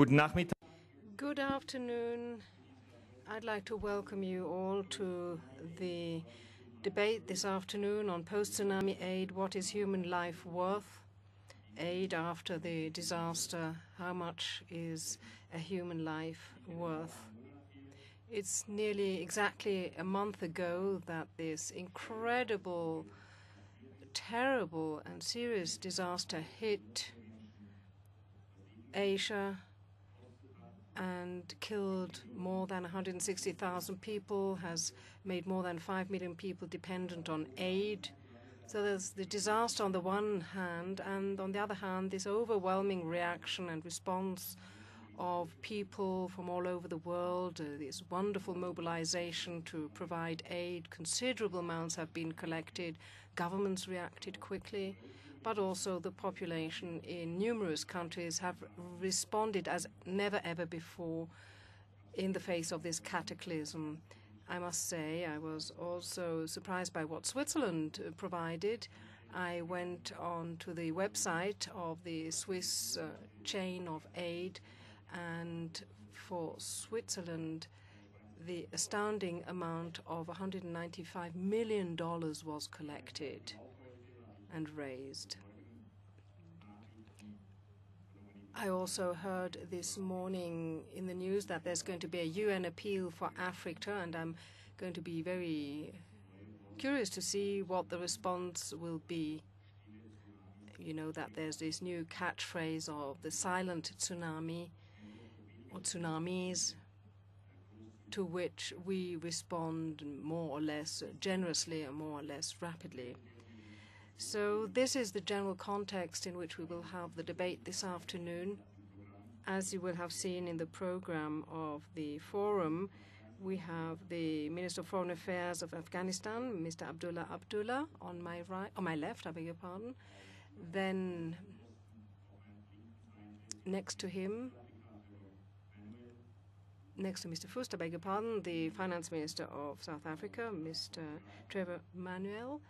Guten Nachmittag. Good afternoon. I'd like to welcome you all to the debate this afternoon on post-tsunami aid. What is human life worth? Aid after the disaster. How much is a human life worth? It's nearly exactly a month ago that this incredible, terrible and serious disaster hit Asia and killed more than 160,000 people, has made more than 5 million people dependent on aid. So there's the disaster on the one hand, and on the other hand, this overwhelming reaction and response of people from all over the world, this wonderful mobilization to provide aid. Considerable amounts have been collected. Governments reacted quickly, but also the population in numerous countries have responded as never ever before in the face of this cataclysm. I must say I was also surprised by what Switzerland provided. I went on to the website of the Swiss chain of aid, and for Switzerland, the astounding amount of $195 million was collected and raised. I also heard this morning in the news that there's going to be a UN appeal for Africa, and I'm going to be very curious to see what the response will be. You know that there's this new catchphrase of the silent tsunami, or tsunamis, to which we respond more or less generously and more or less rapidly. So this is the general context in which we will have the debate this afternoon. As you will have seen in the program of the forum, we have the Minister of Foreign Affairs of Afghanistan, Mr. Abdullah Abdullah, on my right, on my left, I beg your pardon. Then next to him, next to Mr. Fust, I beg your pardon, the Finance Minister of South Africa, Mr. Trevor Manuel.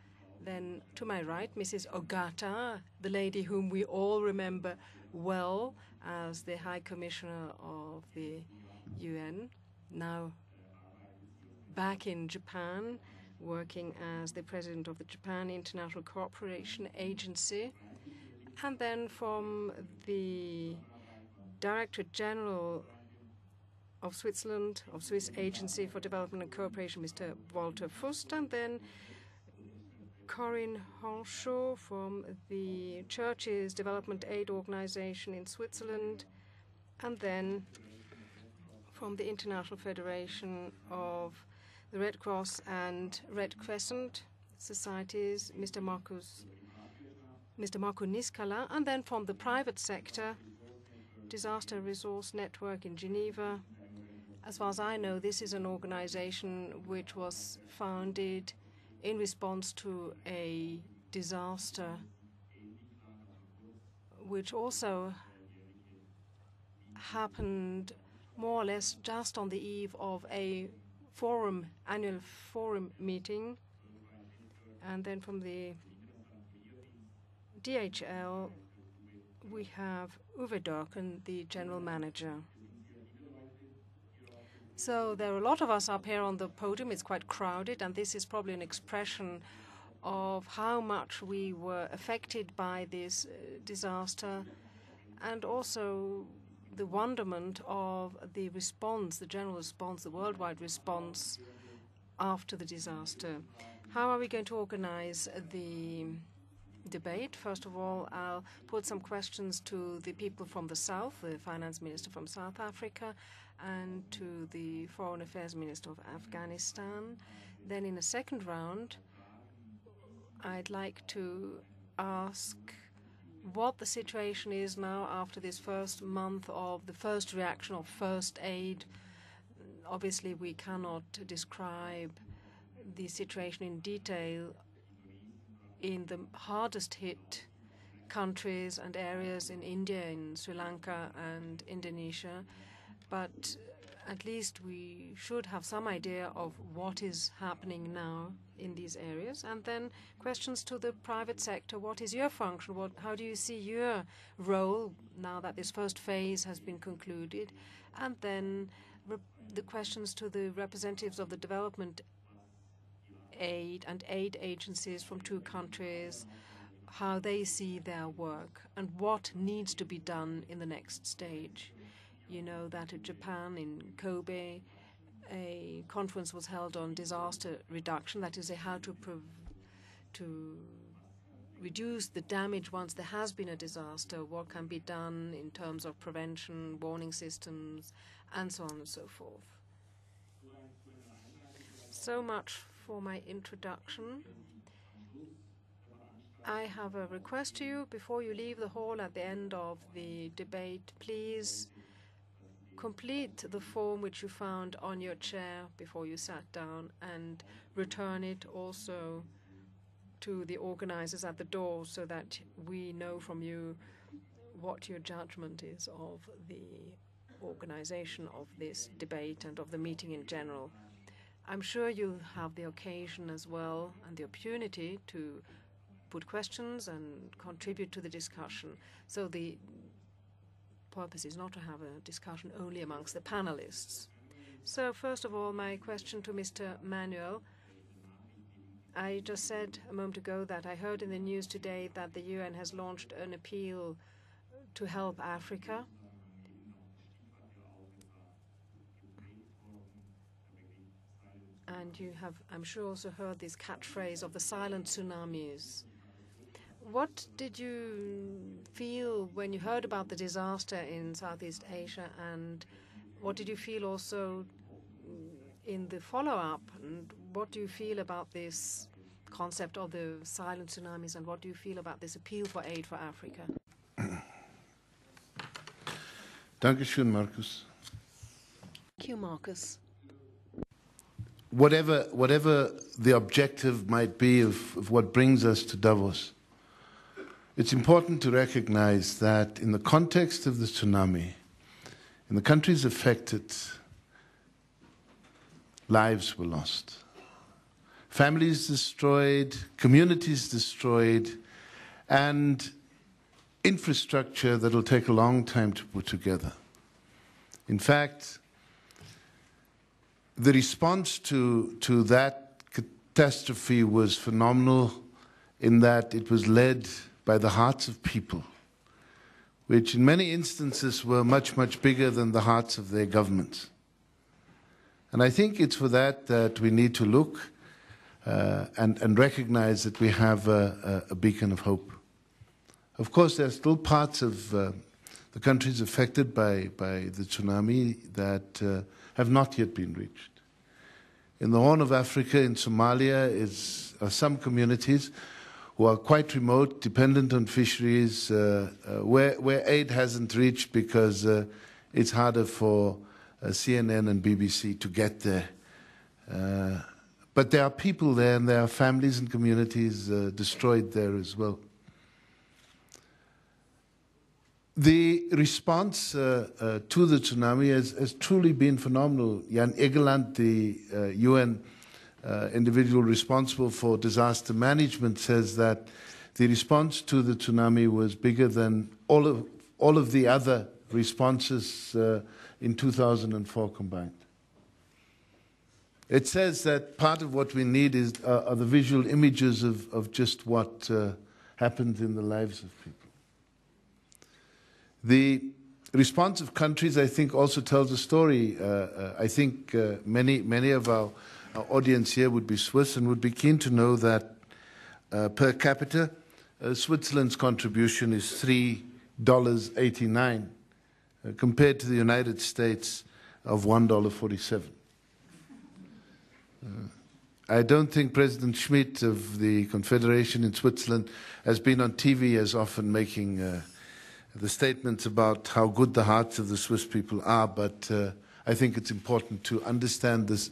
Then to my right, Mrs. Ogata, the lady whom we all remember well as the High Commissioner of the UN, now back in Japan, working as the President of the Japan International Cooperation Agency. And then from the Directorate General of Switzerland, of Swiss Agency for Development and Cooperation, Mr. Walter Fust, and then Corinne Henchoz from the Churches Development Aid Organization in Switzerland, and then from the International Federation of the Red Cross and Red Crescent Societies, Mr. Markku Niskala, and then from the private sector, Disaster Resource Network in Geneva. As far as I know, this is an organization which was founded in response to a disaster which also happened more or less just on the eve of a forum, annual forum meeting. And then from the DHL, we have Uwe Doerken, the general manager. So there are a lot of us up here on the podium. It's quite crowded, and this is probably an expression of how much we were affected by this disaster, and also the wonderment of the response, the general response, the worldwide response after the disaster. How are we going to organize the debate? First of all, I'll put some questions to the people from the South, the Finance Minister from South Africa, and to the Foreign Affairs Minister of Afghanistan. Then in a second round, I'd like to ask what the situation is now after this first month of the first reaction of first aid. Obviously, we cannot describe the situation in detail in the hardest hit countries and areas in India, in Sri Lanka and Indonesia. But at least we should have some idea of what is happening now in these areas. And then questions to the private sector. What is your function? How do you see your role now that this first phase has been concluded? And then the questions to the representatives of the development aid and aid agencies from two countries, how they see their work and what needs to be done in the next stage. You know that in Japan, in Kobe, a conference was held on disaster reduction, that is, how to reduce the damage once there has been a disaster, what can be done in terms of prevention, warning systems, and so on and so forth. So much for my introduction. I have a request to you. Before you leave the hall at the end of the debate, please complete the form which you found on your chair before you sat down and return it also to the organizers at the door so that we know from you what your judgment is of the organization of this debate and of the meeting in general. I'm sure you'll have the occasion as well and the opportunity to put questions and contribute to the discussion. So the purpose is not to have a discussion only amongst the panelists. So first of all, my question to Mr. Manuel. I just said a moment ago that I heard in the news today that the UN has launched an appeal to help Africa. And you have, I'm sure, also heard this catchphrase of the silent tsunamis. What did you feel when you heard about the disaster in Southeast Asia, and what did you feel also in the follow-up, and what do you feel about this concept of the silent tsunamis, and what do you feel about this appeal for aid for Africa? Dankeschön, Markus. Thank you, Markus. Whatever the objective might be of what brings us to Davos, it's important to recognize that in the context of the tsunami, in the countries affected, lives were lost, families destroyed, communities destroyed, and infrastructure that will take a long time to put together. In fact, the response to that catastrophe was phenomenal in that it was led by the hearts of people, which in many instances were much, much bigger than the hearts of their governments. And I think it's for that we need to look and recognize that we have a beacon of hope. Of course, there are still parts of the countries affected by the tsunami that have not yet been reached. In the Horn of Africa, in Somalia, are some communities who are quite remote, dependent on fisheries, where aid hasn't reached because it's harder for CNN and BBC to get there. But there are people there, and there are families and communities destroyed there as well. The response to the tsunami has truly been phenomenal. Jan Egeland, the UN individual responsible for disaster management, says that the response to the tsunami was bigger than all of the other responses in 2004 combined. It says that part of what we need are the visual images of just what happened in the lives of people. The response of countries, I think, also tells a story. I think many of our audience here would be Swiss and would be keen to know that per capita, Switzerland's contribution is $3.89 compared to the United States of $1.47. I don't think President Schmidt of the Confederation in Switzerland has been on TV as often making the statements about how good the hearts of the Swiss people are, but I think it's important to understand this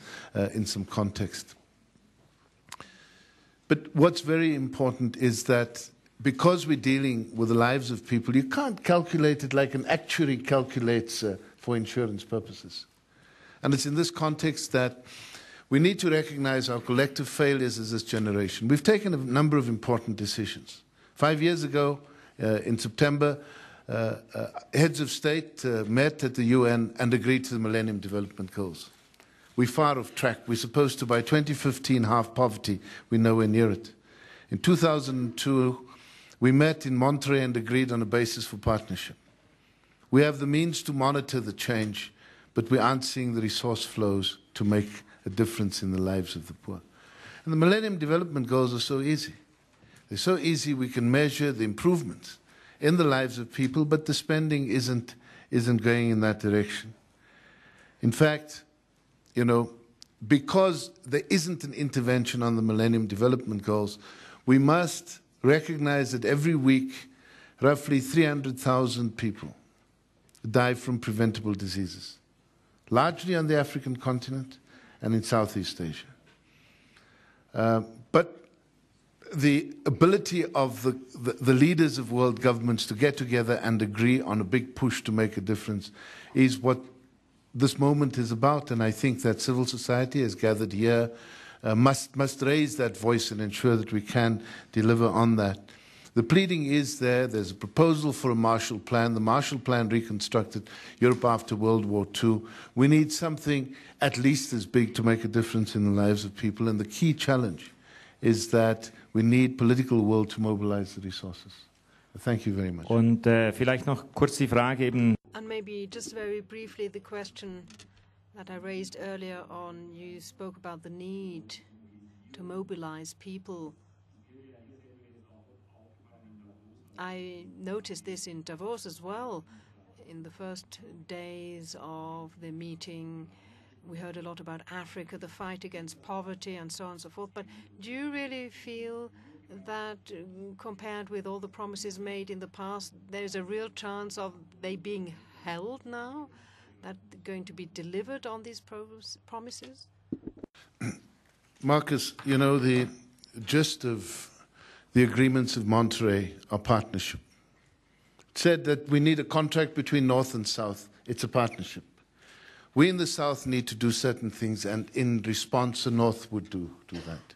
in some context. But what's very important is that because we're dealing with the lives of people, you can't calculate it like an actuary calculates for insurance purposes. And it's in this context that we need to recognize our collective failures as this generation. We've taken a number of important decisions. 5 years ago, in September, heads of state met at the UN and agreed to the Millennium Development Goals. We're far off track. We're supposed to, by 2015, halve poverty. We're nowhere near it. In 2002, we met in Monterrey and agreed on a basis for partnership. We have the means to monitor the change, but we aren't seeing the resource flows to make a difference in the lives of the poor. And the Millennium Development Goals are so easy. They're so easy we can measure the improvements in the lives of people, but the spending isn't going in that direction. In fact, you know, because there isn't an intervention on the Millennium Development Goals, we must recognize that every week roughly 300,000 people die from preventable diseases, largely on the African continent and in Southeast Asia. But the ability of the leaders of world governments to get together and agree on a big push to make a difference is what this moment is about, and I think that civil society has gathered here must raise that voice and ensure that we can deliver on that. The pleading is there. There's a proposal for a Marshall Plan. The Marshall Plan reconstructed Europe after World War II. We need something at least as big to make a difference in the lives of people, and the key challenge is that we need political will to mobilize the resources. Thank you very much. Und vielleicht noch kurz die Frage eben. And maybe just very briefly the question that I raised earlier on, you spoke about the need to mobilize people. I noticed this in Davos as well. In the first days of the meeting, we heard a lot about Africa, the fight against poverty, and so on and so forth. But do you really feel that, compared with all the promises made in the past, there's a real chance of they being held now, that they're going to be delivered on these promises? Markus, you know, the gist of the agreements of Monterrey are partnership. It said that we need a contract between North and South. It's a partnership. We in the South need to do certain things, and in response, the North would do that.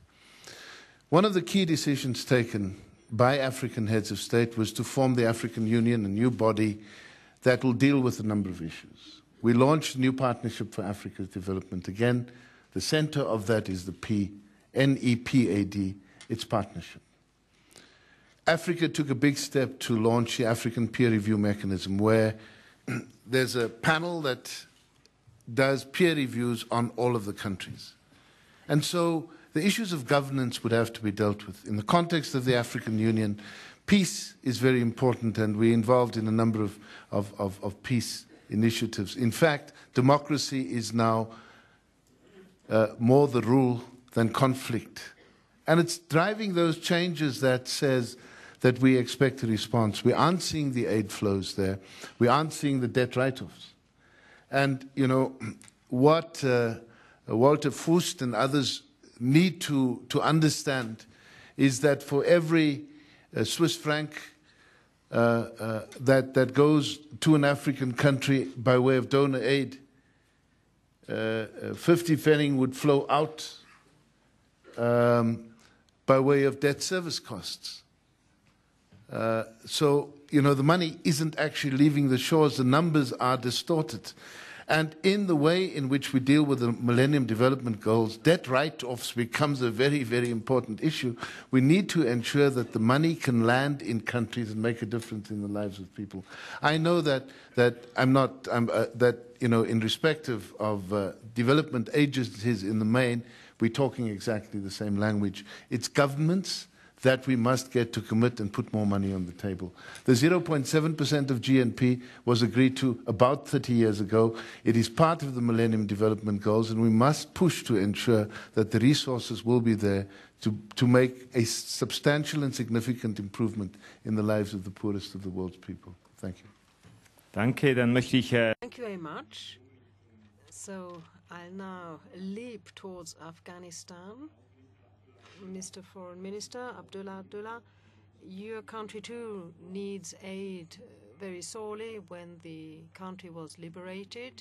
One of the key decisions taken by African heads of state was to form the African Union, a new body that will deal with a number of issues. We launched a new partnership for Africa's development. Again, the center of that is the P, NEPAD, it's partnership. Africa took a big step to launch the African peer review mechanism, where there's a panel that does peer reviews on all of the countries. And so the issues of governance would have to be dealt with. In the context of the African Union, peace is very important, and we're involved in a number of peace initiatives. In fact, democracy is now more the rule than conflict. And it's driving those changes that says that we expect a response. We aren't seeing the aid flows there. We aren't seeing the debt write-offs. And, you know, what Walter Fust and others need to understand is that for every Swiss franc that goes to an African country by way of donor aid, 50 pfennig would flow out by way of debt service costs. So, you know, the money isn't actually leaving the shores. The numbers are distorted. And in the way in which we deal with the Millennium Development Goals, debt write-offs becomes a very, very important issue. We need to ensure that the money can land in countries and make a difference in the lives of people. I know that you know, in respect of development agencies in the main, we're talking exactly the same language. It's governments that we must get to commit and put more money on the table. The 0.7% of GNP was agreed to about 30 years ago. It is part of the Millennium Development Goals, and we must push to ensure that the resources will be there to make a substantial and significant improvement in the lives of the poorest of the world's people. Thank you. Danke, dann möchte ich, Thank you very much. So I'll now leap towards Afghanistan. Mr. Foreign Minister Abdullah Abdullah, your country too needs aid very sorely. When the country was liberated,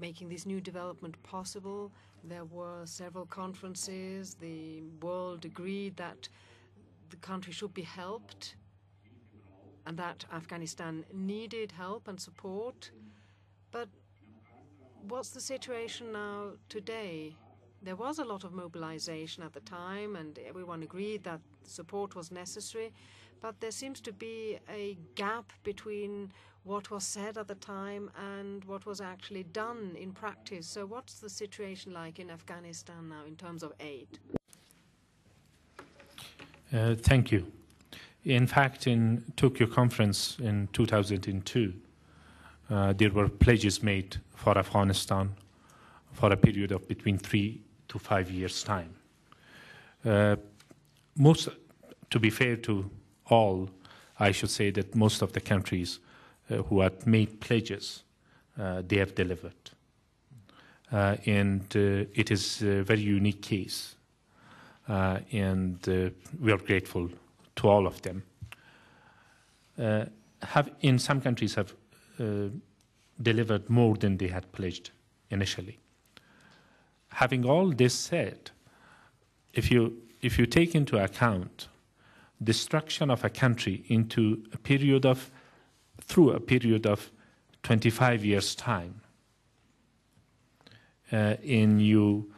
making this new development possible. There were several conferences. The world agreed that the country should be helped and that Afghanistan needed help and support. But what's the situation now today? There was a lot of mobilization at the time, and everyone agreed that support was necessary. But there seems to be a gap between what was said at the time and what was actually done in practice. So what's the situation like in Afghanistan now in terms of aid? Thank you. In fact, in Tokyo conference in 2002, there were pledges made for Afghanistan for a period of between 3 to 5 years' time. To be fair to all, I should say that most of the countries who had made pledges, they have delivered. It is a very unique case, and we are grateful to all of them. In some countries have delivered more than they had pledged initially. Having all this said, if you take into account destruction of a country through a period of 25 years' time, and you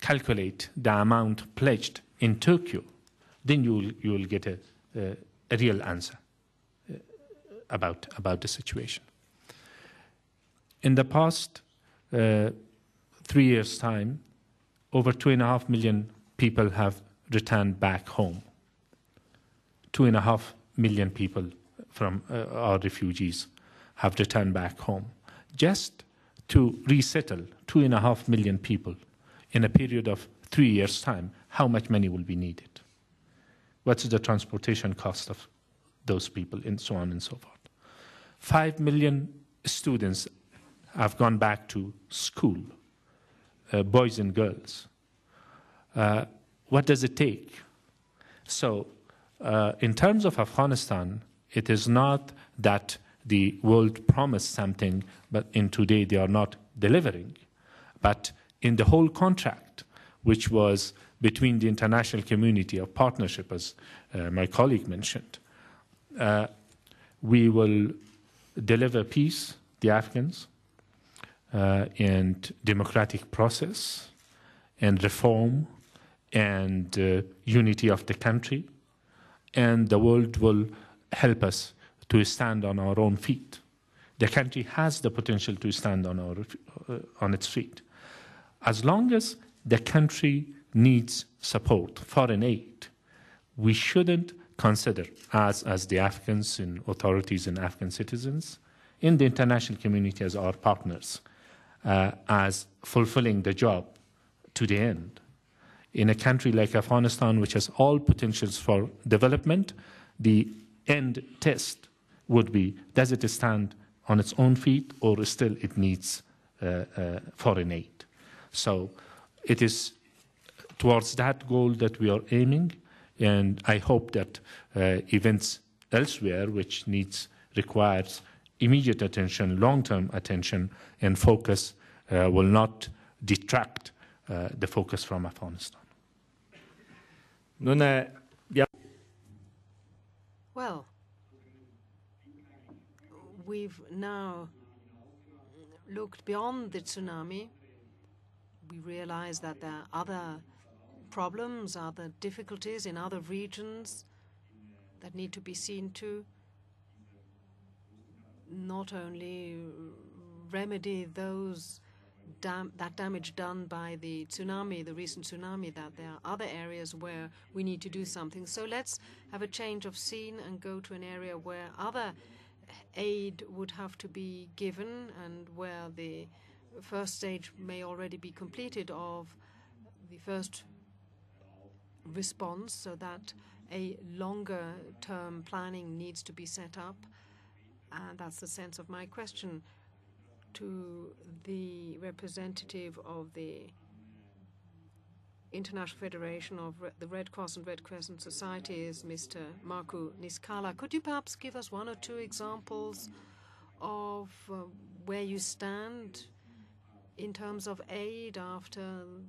calculate the amount pledged in Tokyo, then you will get a real answer about the situation. In the past 3 years' time, over 2.5 million people have returned back home. 2.5 million people from our refugees have returned back home. Just to resettle 2.5 million people in a period of 3 years' time, how much money will be needed? What's the transportation cost of those people, and so on and so forth? 5 million students have gone back to school, boys and girls. What does it take? So in terms of Afghanistan, it is not that the world promised something, but in today they are not delivering. But in the whole contract, which was between the international community of partnership, as my colleague mentioned, we will deliver peace, the Afghans, and democratic process, and reform, and unity of the country, and the world will help us to stand on our own feet. The country has the potential to stand on its feet. As long as the country needs support, foreign aid, we shouldn't consider, as the Afghans and authorities and Afghan citizens, in the international community as our partners, as fulfilling the job to the end. In a country like Afghanistan, which has all potentials for development, the end test would be, does it stand on its own feet, or still it needs foreign aid? So it is towards that goal that we are aiming, and I hope that events elsewhere, which requires immediate attention, long-term attention, and focus will not detract the focus from Afghanistan. Well, we've now looked beyond the tsunami. We realize that there are other problems, other difficulties in other regions that need to be seen to. Not only remedy those that damage done by the tsunami, the recent tsunami, that there are other areas where we need to do something. So let's have a change of scene and go to an area where other aid would have to be given and where the first stage may already be completed of the first response, so that a longer-term planning needs to be set up. And that's the sense of my question to the representative of the International Federation of the Red Cross and Red Crescent Societies, Mr. Markku Niskala. Could you perhaps give us one or two examples of where you stand in terms of aid after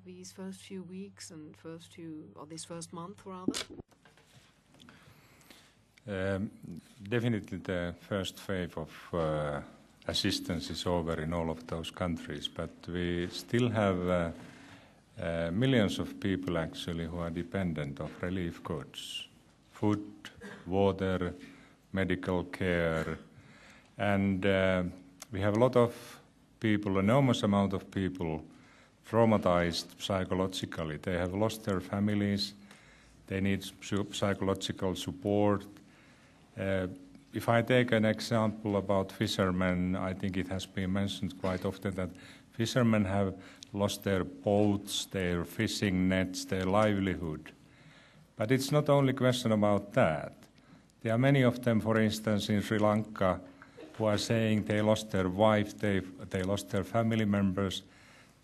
these first few weeks and this first month, rather? Definitely the first wave of assistance is over in all of those countries, but we still have millions of people actually who are dependent of relief goods, food, water, medical care, and we have a lot of people, enormous amount of people, traumatized psychologically. They have lost their families, they need psychological support. If I take an example about fishermen, I think it has been mentioned quite often that fishermen have lost their boats, their fishing nets, their livelihood. But it's not only a question about that. There are many of them, for instance, in Sri Lanka, who are saying they lost their wife, they lost their family members.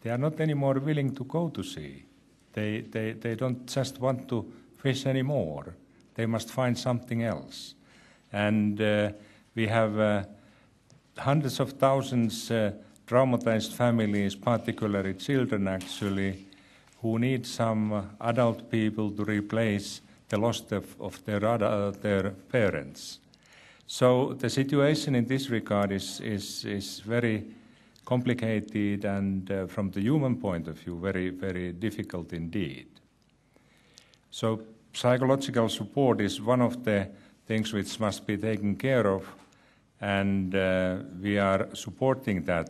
They are not anymore willing to go to sea. They don't just want to fish anymore. They must find something else. And we have hundreds of thousands traumatized families, particularly children actually, who need some adult people to replace the loss of their parents. So the situation in this regard is very complicated and from the human point of view, very, very difficult indeed. So psychological support is one of the things which must be taken care of, and we are supporting that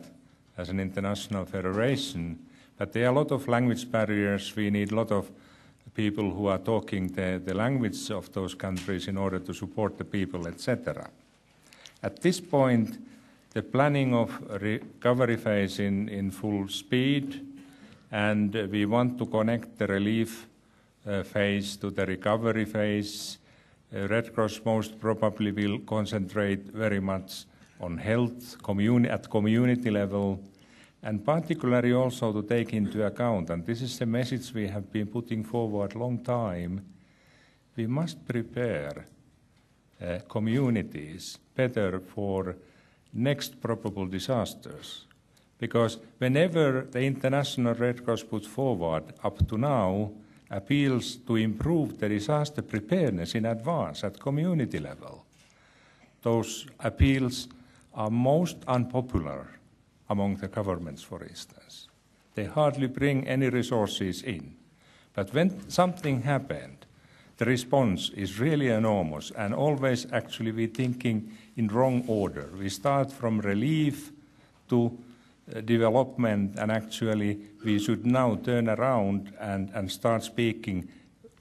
as an international federation. But there are a lot of language barriers. We need a lot of people who are talking the language of those countries in order to support the people, etc. At this point, the planning of recovery phase in full speed, and we want to connect the relief phase to the recovery phase. Red Cross most probably will concentrate very much on health at community level, and particularly also to take into account, and this is the message we have been putting forward a long time, we must prepare communities better for next probable disasters. Because whenever the International Red Cross puts forward, up to now, appeals to improve the disaster preparedness in advance at community level, those appeals are most unpopular among the governments, for instance. They hardly bring any resources in. But when something happened, the response is really enormous, and always actually we're thinking in wrong order. We start from relief to development, and actually we should now turn around and start speaking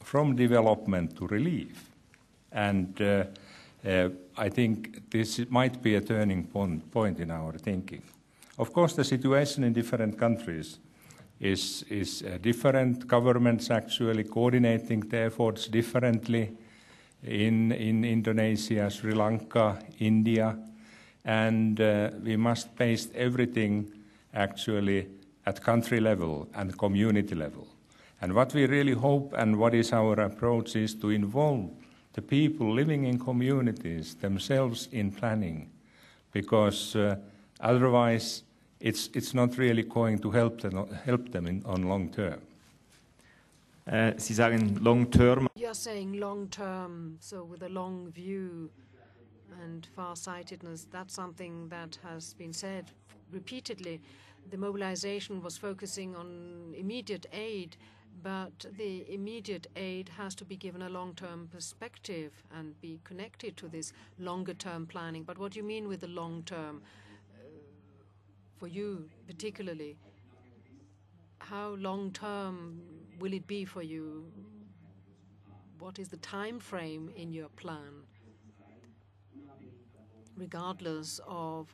from development to relief. And I think this might be a turning point in our thinking. Of course, the situation in different countries is different. Governments actually coordinating their efforts differently in Indonesia, Sri Lanka, India, and we must base everything actually at country level and community level. And what we really hope and what is our approach is to involve the people living in communities themselves in planning, because otherwise it's not really going to help them on long term. Sie sagen long term. You're saying long term, so with a long view and far-sightedness, that's something that has been said repeatedly. The mobilization was focusing on immediate aid, but the immediate aid has to be given a long-term perspective and be connected to this longer-term planning. But what do you mean with the long-term? For you particularly, how long-term will it be for you? What is the time frame in your plan, regardless of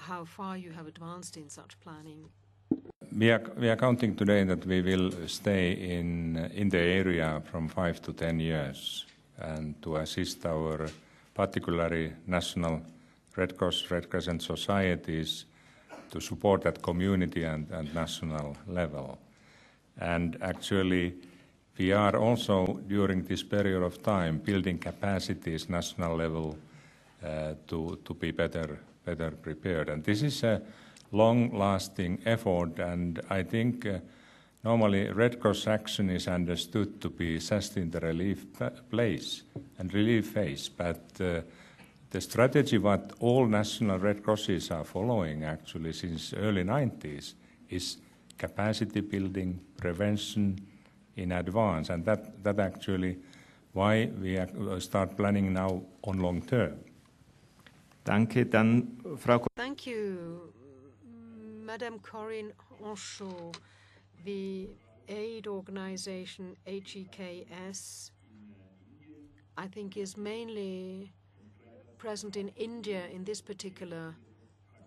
how far you have advanced in such planning? We are counting today that we will stay in the area from 5 to 10 years, and to assist our particularly national Red Cross, Red Crescent societies to support at community and national level. And actually, we are also, during this period of time, building capacities national level to be better prepared. And this is a long-lasting effort, and I think normally Red Cross action is understood to be just in the relief place and relief phase, but the strategy what all national Red Crosses are following actually since early 90s is capacity building, prevention in advance, and that actually why we start planning now on long term. Danke, dann Frau. Thank you, Madam Corinne Henchoz. The aid organization HEKS, I think, is mainly present in India in this particular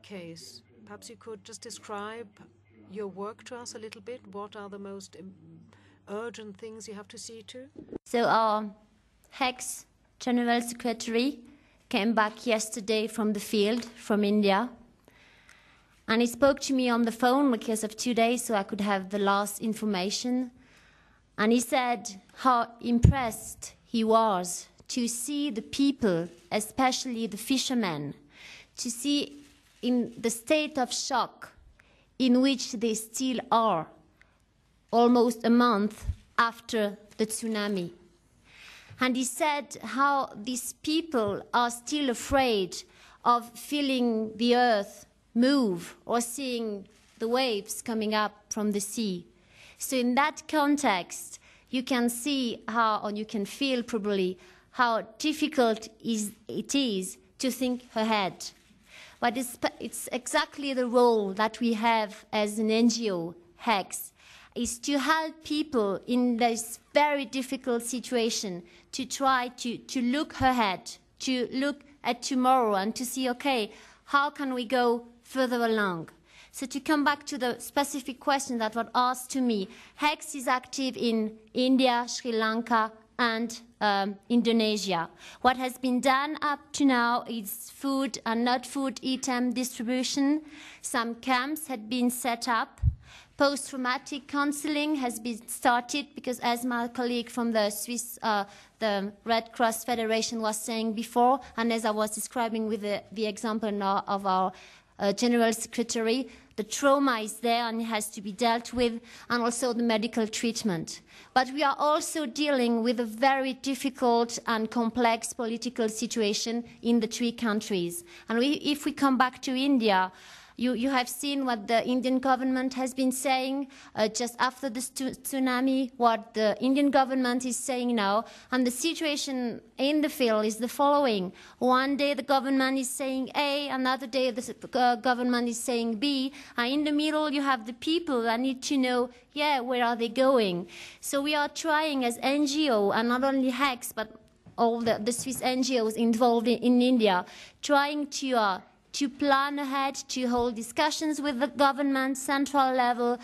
case. Perhaps you could just describe your work to us a little bit. What are the most urgent things you have to see to? So our HEKS General Secretary came back yesterday from the field, from India, and he spoke to me on the phone because of 2 days, so I could have the last information. And he said how impressed he was to see the people, especially the fishermen, to see in the state of shock in which they still are, almost a month after the tsunami. And he said how these people are still afraid of feeling the earth move or seeing the waves coming up from the sea. So in that context, you can see how, or you can feel probably, how difficult it is to think ahead. But it's exactly the role that we have as an NGO, HEKS, is to help people in this very difficult situation to try to look ahead, to look at tomorrow and to see, okay, how can we go further along? So to come back to the specific question that was asked to me, HEKS is active in India, Sri Lanka, and Indonesia. What has been done up to now is food and not food item distribution. Some camps had been set up. Post-traumatic counseling has been started because, as my colleague from the Swiss, the Red Cross Federation was saying before, and as I was describing with the example now of our General Secretary, the trauma is there and it has to be dealt with, and also the medical treatment. But we are also dealing with a very difficult and complex political situation in the three countries. And if we come back to India, you have seen what the Indian government has been saying just after the tsunami, what the Indian government is saying now. And the situation in the field is the following. One day the government is saying A, another day the government is saying B. And in the middle you have the people that need to know, yeah, where are they going? So we are trying as NGO, and not only HEKS, but all the Swiss NGOs involved in India, trying to plan ahead, to hold discussions with the government, central level,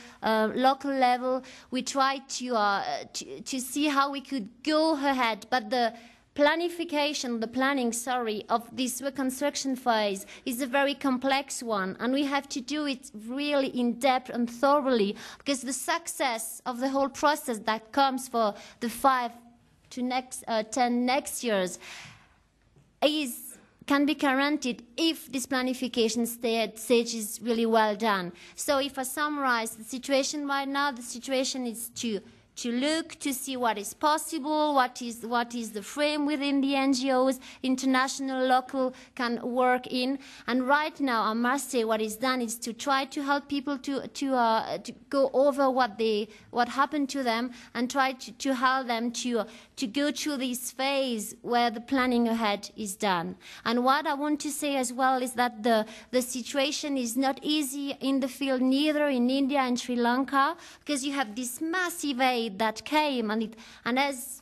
local level. We try to see how we could go ahead, but the planification, of this reconstruction phase is a very complex one, and we have to do it really in depth and thoroughly, because the success of the whole process that comes for the 5 to 10 next years is can be guaranteed if this planification stage is really well done. So if I summarize the situation right now, the situation is to look, to see what is possible, what is the frame within the NGOs, international, local can work in. And right now, I must say, what is done is to try to help people to go over what happened to them, and try to help them to go through this phase where the planning ahead is done. And what I want to say as well is that the situation is not easy in the field, neither in India and Sri Lanka, because you have this massive aid that came, and as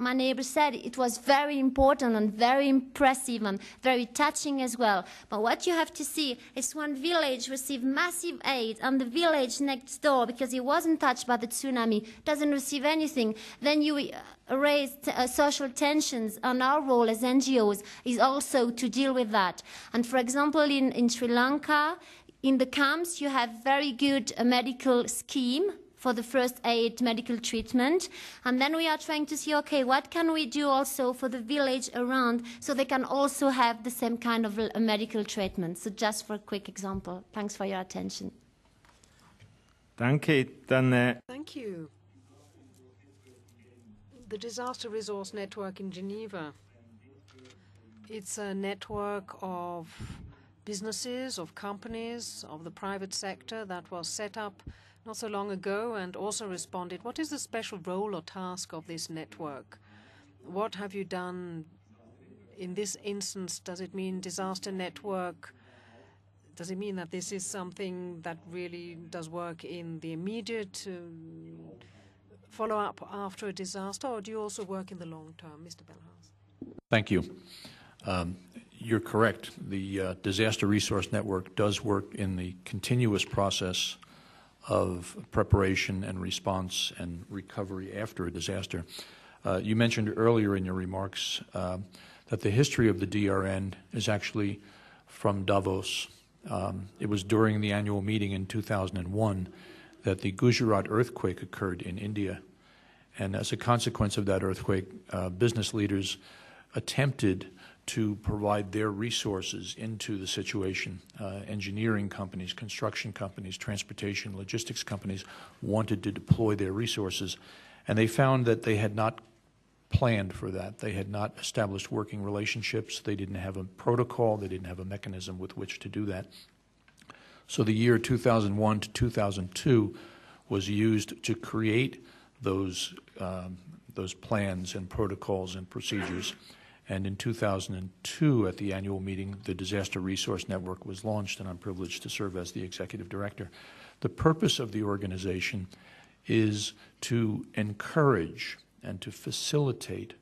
my neighbor said, it was very important and very impressive and very touching as well. But what you have to see is one village received massive aid, and the village next door, because it wasn't touched by the tsunami, doesn't receive anything. Then you raise social tensions, and our role as NGOs is also to deal with that. And for example, in Sri Lanka, in the camps, you have very good medical scheme for the first aid medical treatment. And then we are trying to see, okay, what can we do also for the village around so they can also have the same kind of medical treatment. So just for a quick example. Thanks for your attention. Danke. Dann, thank you. The Disaster Resource Network in Geneva. It's a network of businesses, of companies, of the private sector that was set up not so long ago and also responded. What is the special role or task of this network? What have you done in this instance? Does it mean disaster network? Does it mean that this is something that really does work in the immediate follow-up after a disaster, or do you also work in the long term? Mr. Bellhouse. Thank you. You're correct. The Disaster Resource Network does work in the continuous process of preparation and response and recovery after a disaster. You mentioned earlier in your remarks that the history of the DRN is actually from Davos. It was during the annual meeting in 2001 that the Gujarat earthquake occurred in India. And as a consequence of that earthquake, business leaders attempted to provide their resources into the situation. Engineering companies, construction companies, transportation, logistics companies wanted to deploy their resources. And they found that they had not planned for that. They had not established working relationships. They didn't have a protocol. They didn't have a mechanism with which to do that. So the year 2001 to 2002 was used to create those plans and protocols and procedures. And in 2002, at the annual meeting, the Disaster Resource Network was launched, and I'm privileged to serve as the executive director. The purpose of the organization is to encourage and to facilitate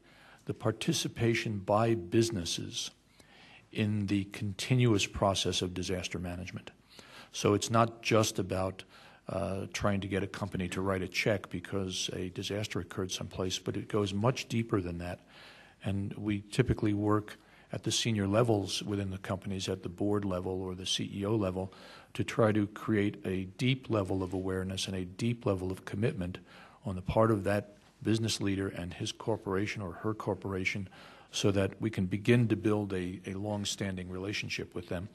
the participation by businesses in the continuous process of disaster management. So it's not just about trying to get a company to write a check because a disaster occurred someplace, but it goes much deeper than that. And we typically work at the senior levels within the companies, at the board level or the CEO level, to try to create a deep level of awareness and a deep level of commitment on the part of that business leader and his corporation or her corporation, so that we can begin to build a long-standing relationship with them.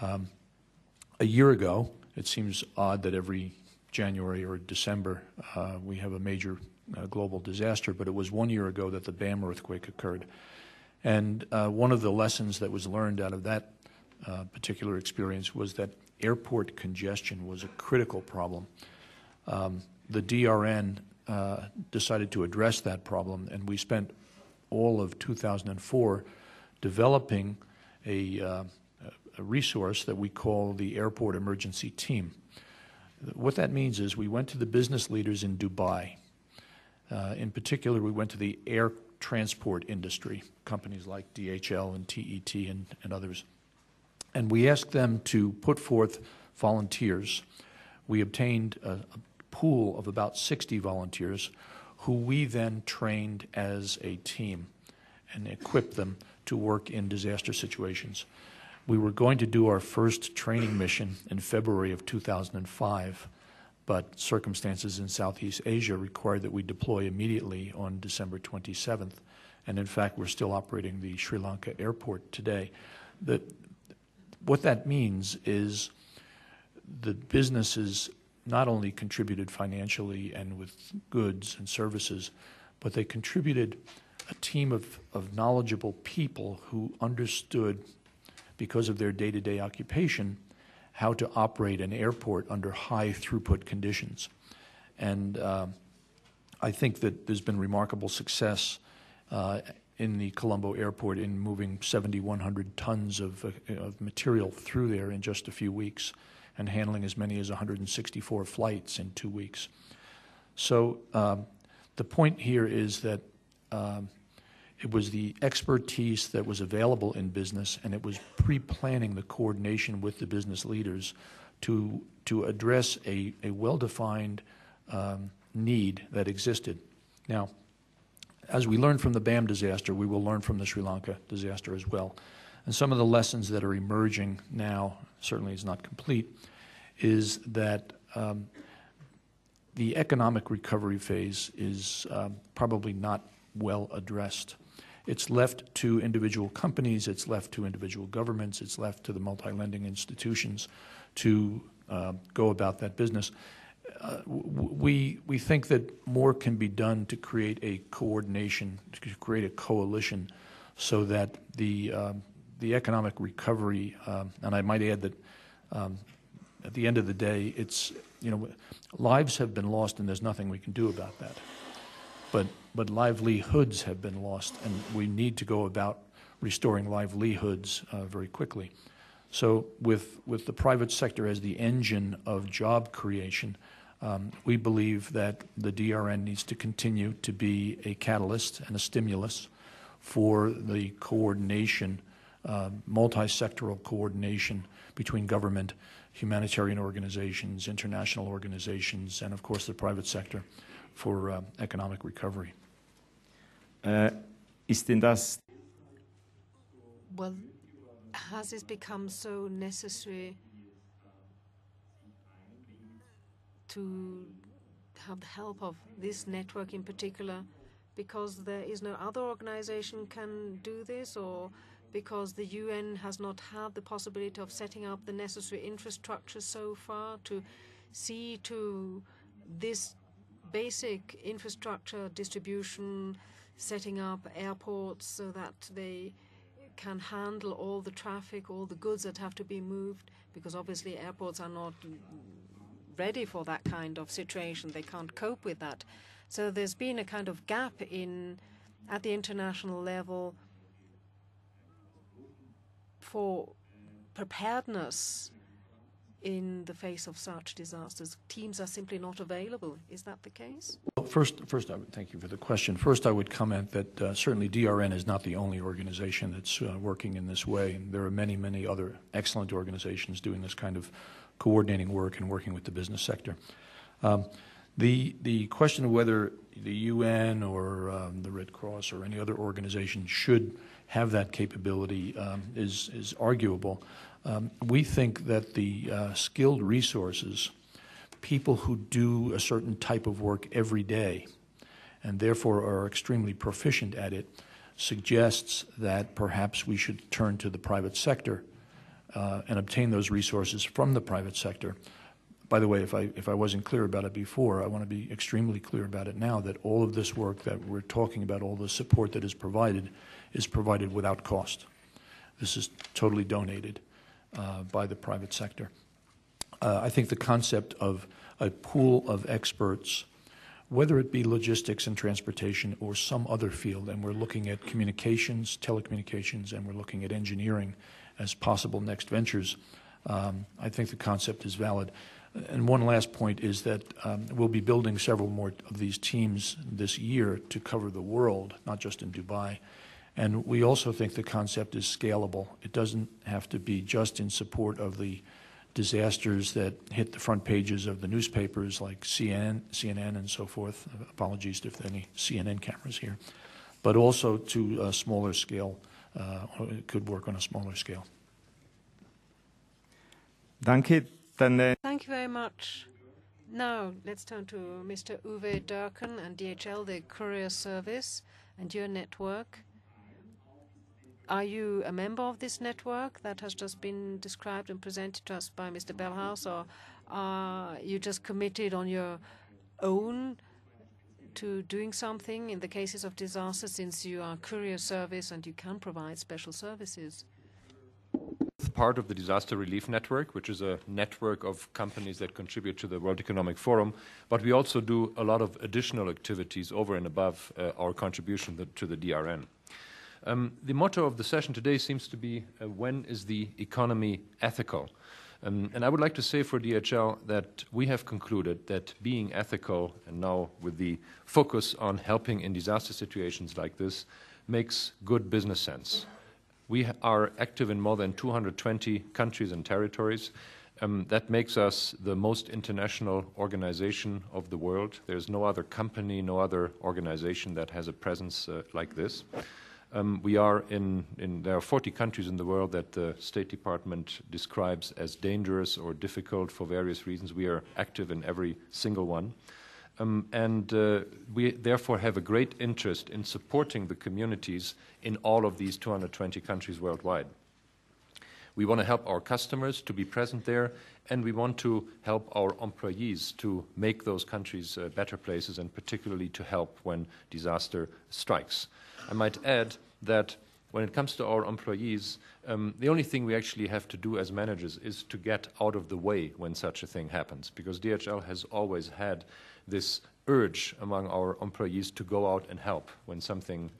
A year ago, it seems odd that every January or December we have a major global disaster, but it was 1 year ago that the BAM earthquake occurred. And one of the lessons that was learned out of that particular experience was that airport congestion was a critical problem. The DRN decided to address that problem, and we spent all of 2004 developing a resource that we call the Airport Emergency Team. What that means is we went to the business leaders in Dubai. In particular, we went to the air transport industry, companies like DHL and TET and others, and we asked them to put forth volunteers. We obtained a pool of about 60 volunteers who we then trained as a team and equipped them to work in disaster situations. We were going to do our first training mission in February of 2005. But circumstances in Southeast Asia required that we deploy immediately on December 27th. And in fact, we're still operating the Sri Lanka airport today. What that means is the businesses not only contributed financially and with goods and services, but they contributed a team of knowledgeable people who understood, because of their day-to-day occupation, how to operate an airport under high throughput conditions. And I think that there's been remarkable success in the Colombo airport in moving 7,100 tons of material through there in just a few weeks and handling as many as 164 flights in 2 weeks. So the point here is that it was the expertise that was available in business, and it was pre-planning the coordination with the business leaders to address a well-defined need that existed. Now, as we learn from the BAM disaster, we will learn from the Sri Lanka disaster as well. And some of the lessons that are emerging now, certainly it's not complete, is that the economic recovery phase is probably not well addressed. It's left to individual companies, it's left to individual governments, it's left to the multi-lending institutions to go about that business. We think that more can be done to create a coordination, to create a coalition so that the economic recovery, and I might add that at the end of the day, it's, you know, lives have been lost and there's nothing we can do about that. But livelihoods have been lost, and we need to go about restoring livelihoods very quickly. So with the private sector as the engine of job creation, we believe that the DRN needs to continue to be a catalyst and a stimulus for the coordination, multi-sectoral coordination between government, humanitarian organizations, international organizations, and of course the private sector for economic recovery. Well, has it become so necessary to have the help of this network in particular because there is no other organization can do this, or because the UN has not had the possibility of setting up the necessary infrastructure so far to see to this basic infrastructure distribution, setting up airports so that they can handle all the traffic, all the goods that have to be moved, because obviously airports are not ready for that kind of situation. They can't cope with that. So there's been a kind of gap in at the international level for preparedness in the face of such disasters. Teams are simply not available. Is that the case? Well, first, I would thank you for the question. First, I would comment that certainly DRN is not the only organization that's working in this way. And there are many, many other excellent organizations doing this kind of coordinating work and working with the business sector. The question of whether the UN or the Red Cross or any other organization should have that capability is arguable. We think that the skilled resources, people who do a certain type of work every day and therefore are extremely proficient at it, suggests that perhaps we should turn to the private sector and obtain those resources from the private sector. By the way, if I wasn't clear about it before, I want to be extremely clear about it now, that all of this work that we're talking about, all the support that is provided without cost. This is totally donated by the private sector. I think the concept of a pool of experts, whether it be logistics and transportation or some other field, and we're looking at communications, telecommunications, and we're looking at engineering as possible next ventures, I think the concept is valid. And one last point is that we'll be building several more of these teams this year to cover the world, not just in Dubai. And we also think the concept is scalable. It doesn't have to be just in support of the disasters that hit the front pages of the newspapers like CNN and so forth. Apologies if there are any CNN cameras here. But also to a smaller scale, it could work on a smaller scale. Thank you very much. Now let's turn to Mr. Uwe Doerken and DHL, the courier service, and your network. Are you a member of this network that has just been described and presented to us by Mr. Bellhouse, or are you just committed on your own to doing something in the cases of disaster, since you are a courier service and you can provide special services? Part of the Disaster Relief Network, which is a network of companies that contribute to the World Economic Forum, but we also do a lot of additional activities over and above our contribution to the DRN. The motto of the session today seems to be, when is the economy ethical? And I would like to say for DHL that we have concluded that being ethical, and now with the focus on helping in disaster situations like this, makes good business sense. We are active in more than 220 countries and territories. That makes us the most international organization of the world. There's no other company, no other organization that has a presence like this. We are there are 40 countries in the world that the State Department describes as dangerous or difficult for various reasons. We are active in every single one. We therefore have a great interest in supporting the communities in all of these 220 countries worldwide. We want to help our customers to be present there, and we want to help our employees to make those countries better places, and particularly to help when disaster strikes. I might add that when it comes to our employees, the only thing we actually have to do as managers is to get out of the way when such a thing happens, because DHL has always had this urge among our employees to go out and help when something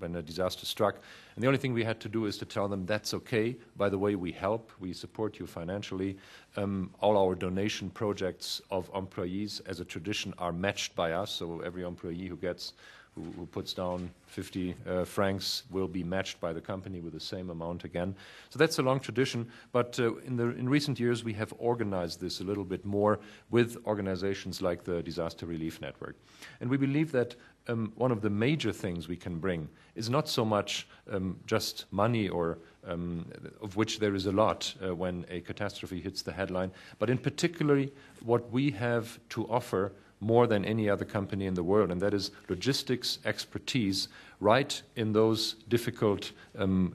when a disaster struck. And the only thing we had to do is to tell them, that's okay, by the way, we help, we support you financially. All our donation projects of employees as a tradition are matched by us, so every employee who puts down 50 francs will be matched by the company with the same amount again. So that's a long tradition, but in recent years we have organized this a little bit more with organizations like the Disaster Relief Network. And we believe that one of the major things we can bring is not so much just money, or of which there is a lot when a catastrophe hits the headline, but in particular what we have to offer more than any other company in the world, and that is logistics expertise right in those difficult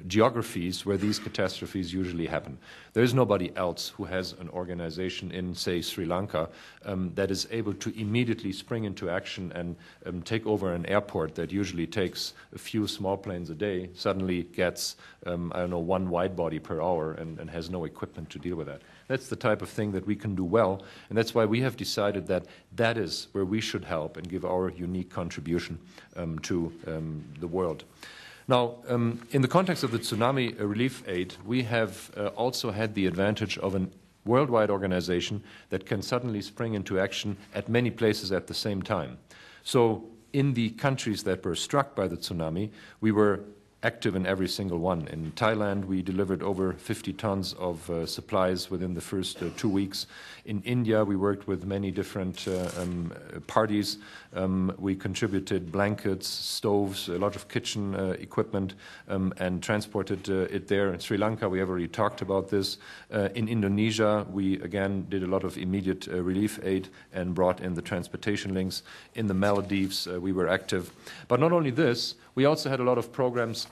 geographies where these catastrophes usually happen. There is nobody else who has an organization in, say, Sri Lanka that is able to immediately spring into action and take over an airport that usually takes a few small planes a day, suddenly gets, I don't know, one wide body per hour and has no equipment to deal with that. That's the type of thing that we can do well, and that's why we have decided that that is where we should help and give our unique contribution to the world. Now, in the context of the tsunami relief aid, we have also had the advantage of a worldwide organization that can suddenly spring into action at many places at the same time. So in the countries that were struck by the tsunami, we were active in every single one. In Thailand, we delivered over 50 tons of supplies within the first 2 weeks. In India, we worked with many different parties. We contributed blankets, stoves, a lot of kitchen equipment, and transported it there. In Sri Lanka, we have already talked about this. In Indonesia, we again did a lot of immediate relief aid and brought in the transportation links. In the Maldives, we were active. But not only this, we also had a lot of programs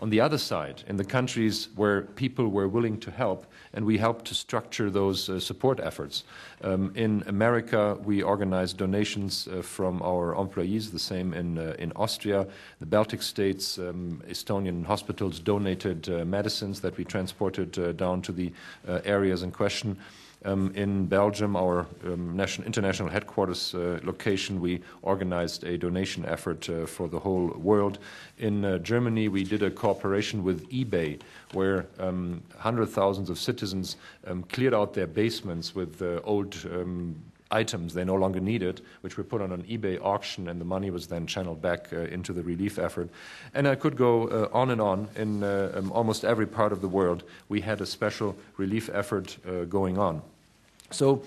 on the other side, in the countries where people were willing to help, and we helped to structure those support efforts. In America, we organized donations from our employees, the same in Austria. The Baltic states, Estonian hospitals donated medicines that we transported down to the areas in question. In Belgium, our international headquarters location, we organized a donation effort for the whole world. In Germany, we did a cooperation with eBay, where hundreds of thousands of citizens cleared out their basements with old items they no longer needed, which were put on an eBay auction, and the money was then channeled back into the relief effort. And I could go on and on. In almost every part of the world, we had a special relief effort going on. So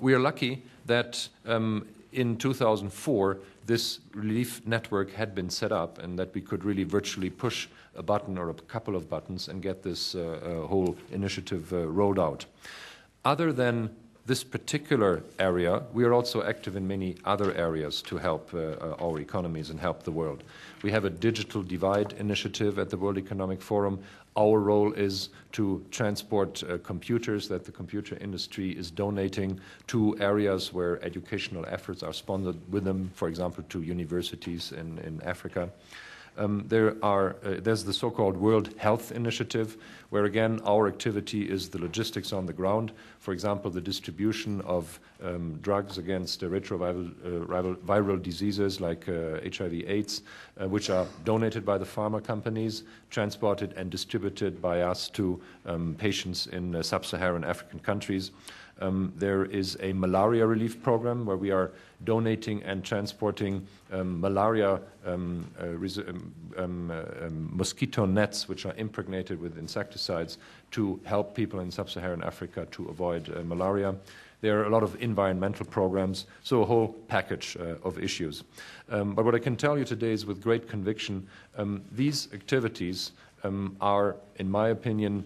we are lucky that in 2004, this relief network had been set up, and that we could really virtually push a button or a couple of buttons and get this whole initiative rolled out. Other than this particular area, we are also active in many other areas to help our economies and help the world. We have a digital divide initiative at the World Economic Forum. Our role is to transport computers that the computer industry is donating to areas where educational efforts are sponsored with them, for example, to universities in Africa. There's the so-called World Health Initiative, where again our activity is the logistics on the ground. For example, the distribution of drugs against retroviral diseases like HIV/AIDS, which are donated by the pharma companies, transported and distributed by us to patients in sub-Saharan African countries. There is a malaria relief program where we are donating and transporting malaria mosquito nets, which are impregnated with insecticides, to help people in sub-Saharan Africa to avoid malaria. There are a lot of environmental programs, so a whole package of issues. But what I can tell you today is with great conviction, these activities are, in my opinion,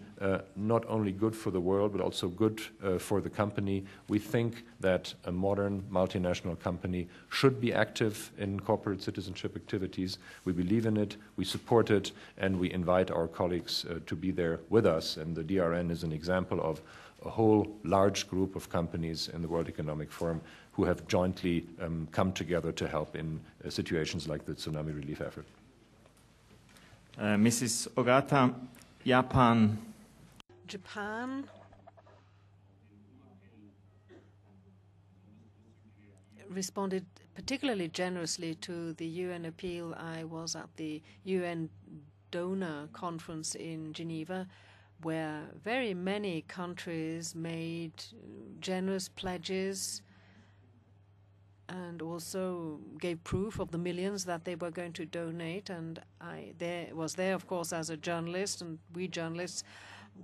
not only good for the world, but also good for the company. We think that a modern multinational company should be active in corporate citizenship activities. We believe in it, we support it, and we invite our colleagues to be there with us. And the DRN is an example of a whole large group of companies in the World Economic Forum who have jointly come together to help in situations like the tsunami relief effort. Mrs. Ogata, Japan. Japan responded particularly generously to the UN appeal. I was at the UN donor conference in Geneva, where very many countries made generous pledges and also gave proof of the millions that they were going to donate. And I was there, of course, as a journalist, and we journalists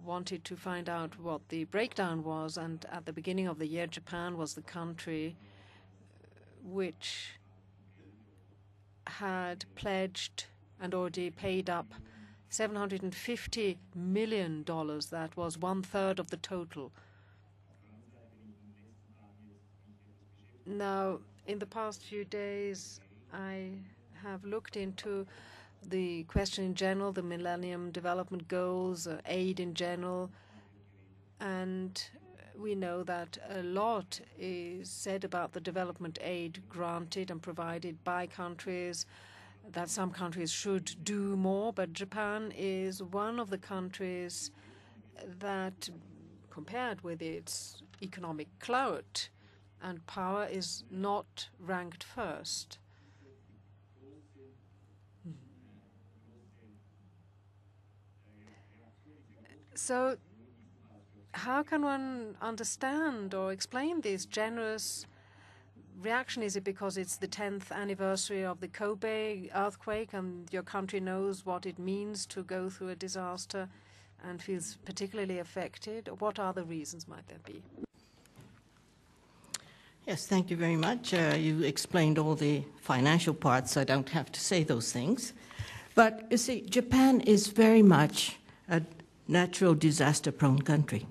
wanted to find out what the breakdown was. And at the beginning of the year, Japan was the country which had pledged and already paid up $750 million. That was 1/3 of the total. Now, in the past few days, I have looked into the question in general, the Millennium Development Goals, aid in general, and we know that a lot is said about the development aid granted and provided by countries, that some countries should do more, but Japan is one of the countries that, compared with its economic clout and power, is not ranked first. So how can one understand or explain this generous reaction? Is it because it's the 10th anniversary of the Kobe earthquake and your country knows what it means to go through a disaster and feels particularly affected? What other reasons might there be? Yes, thank you very much. You explained all the financial parts, so I don't have to say those things. But you see, Japan is very much a natural disaster-prone country.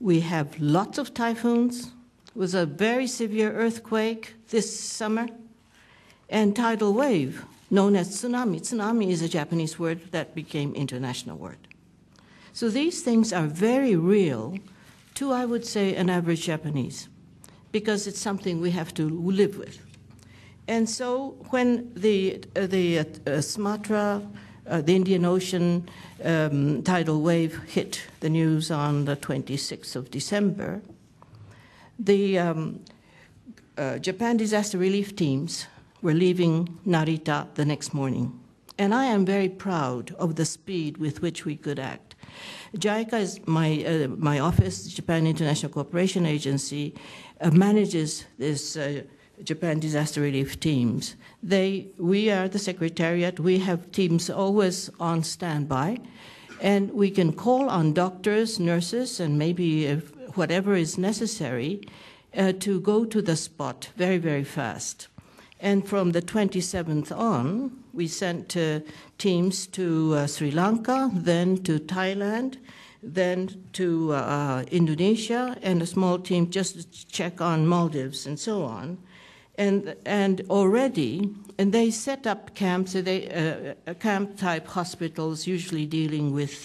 We have lots of typhoons. It was a very severe earthquake this summer, and tidal wave, known as tsunami. Tsunami is a Japanese word that became international word. So these things are very real to, I would say, an average Japanese, because it's something we have to live with. And so when the Sumatra, the Indian Ocean tidal wave hit the news on the 26th of December, the Japan disaster relief teams were leaving Narita the next morning. And I am very proud of the speed with which we could act. JICA is my office, Japan International Cooperation Agency, manages this Japan disaster relief teams. We are the secretariat. We have teams always on standby. And we can call on doctors, nurses, and maybe whatever is necessary to go to the spot very, very fast. And from the 27th on, we sent teams to Sri Lanka, then to Thailand, then to Indonesia, and a small team just to check on Maldives and so on. And they set up camps, they camp-type hospitals, usually dealing with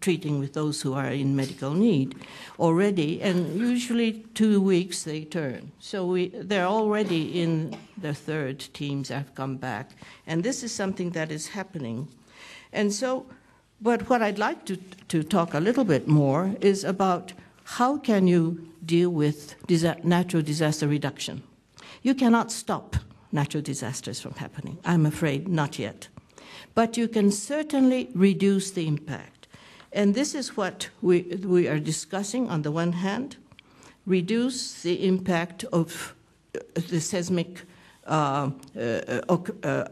treating with those who are in medical need already. And usually 2 weeks they turn. So they're already in the third teams have come back, and this is something that is happening. And so, but what I'd like to talk a little bit more is about how can you deal with natural disaster reduction. You cannot stop natural disasters from happening, I'm afraid, not yet. But you can certainly reduce the impact. And this is what we are discussing on the one hand, reduce the impact of the seismic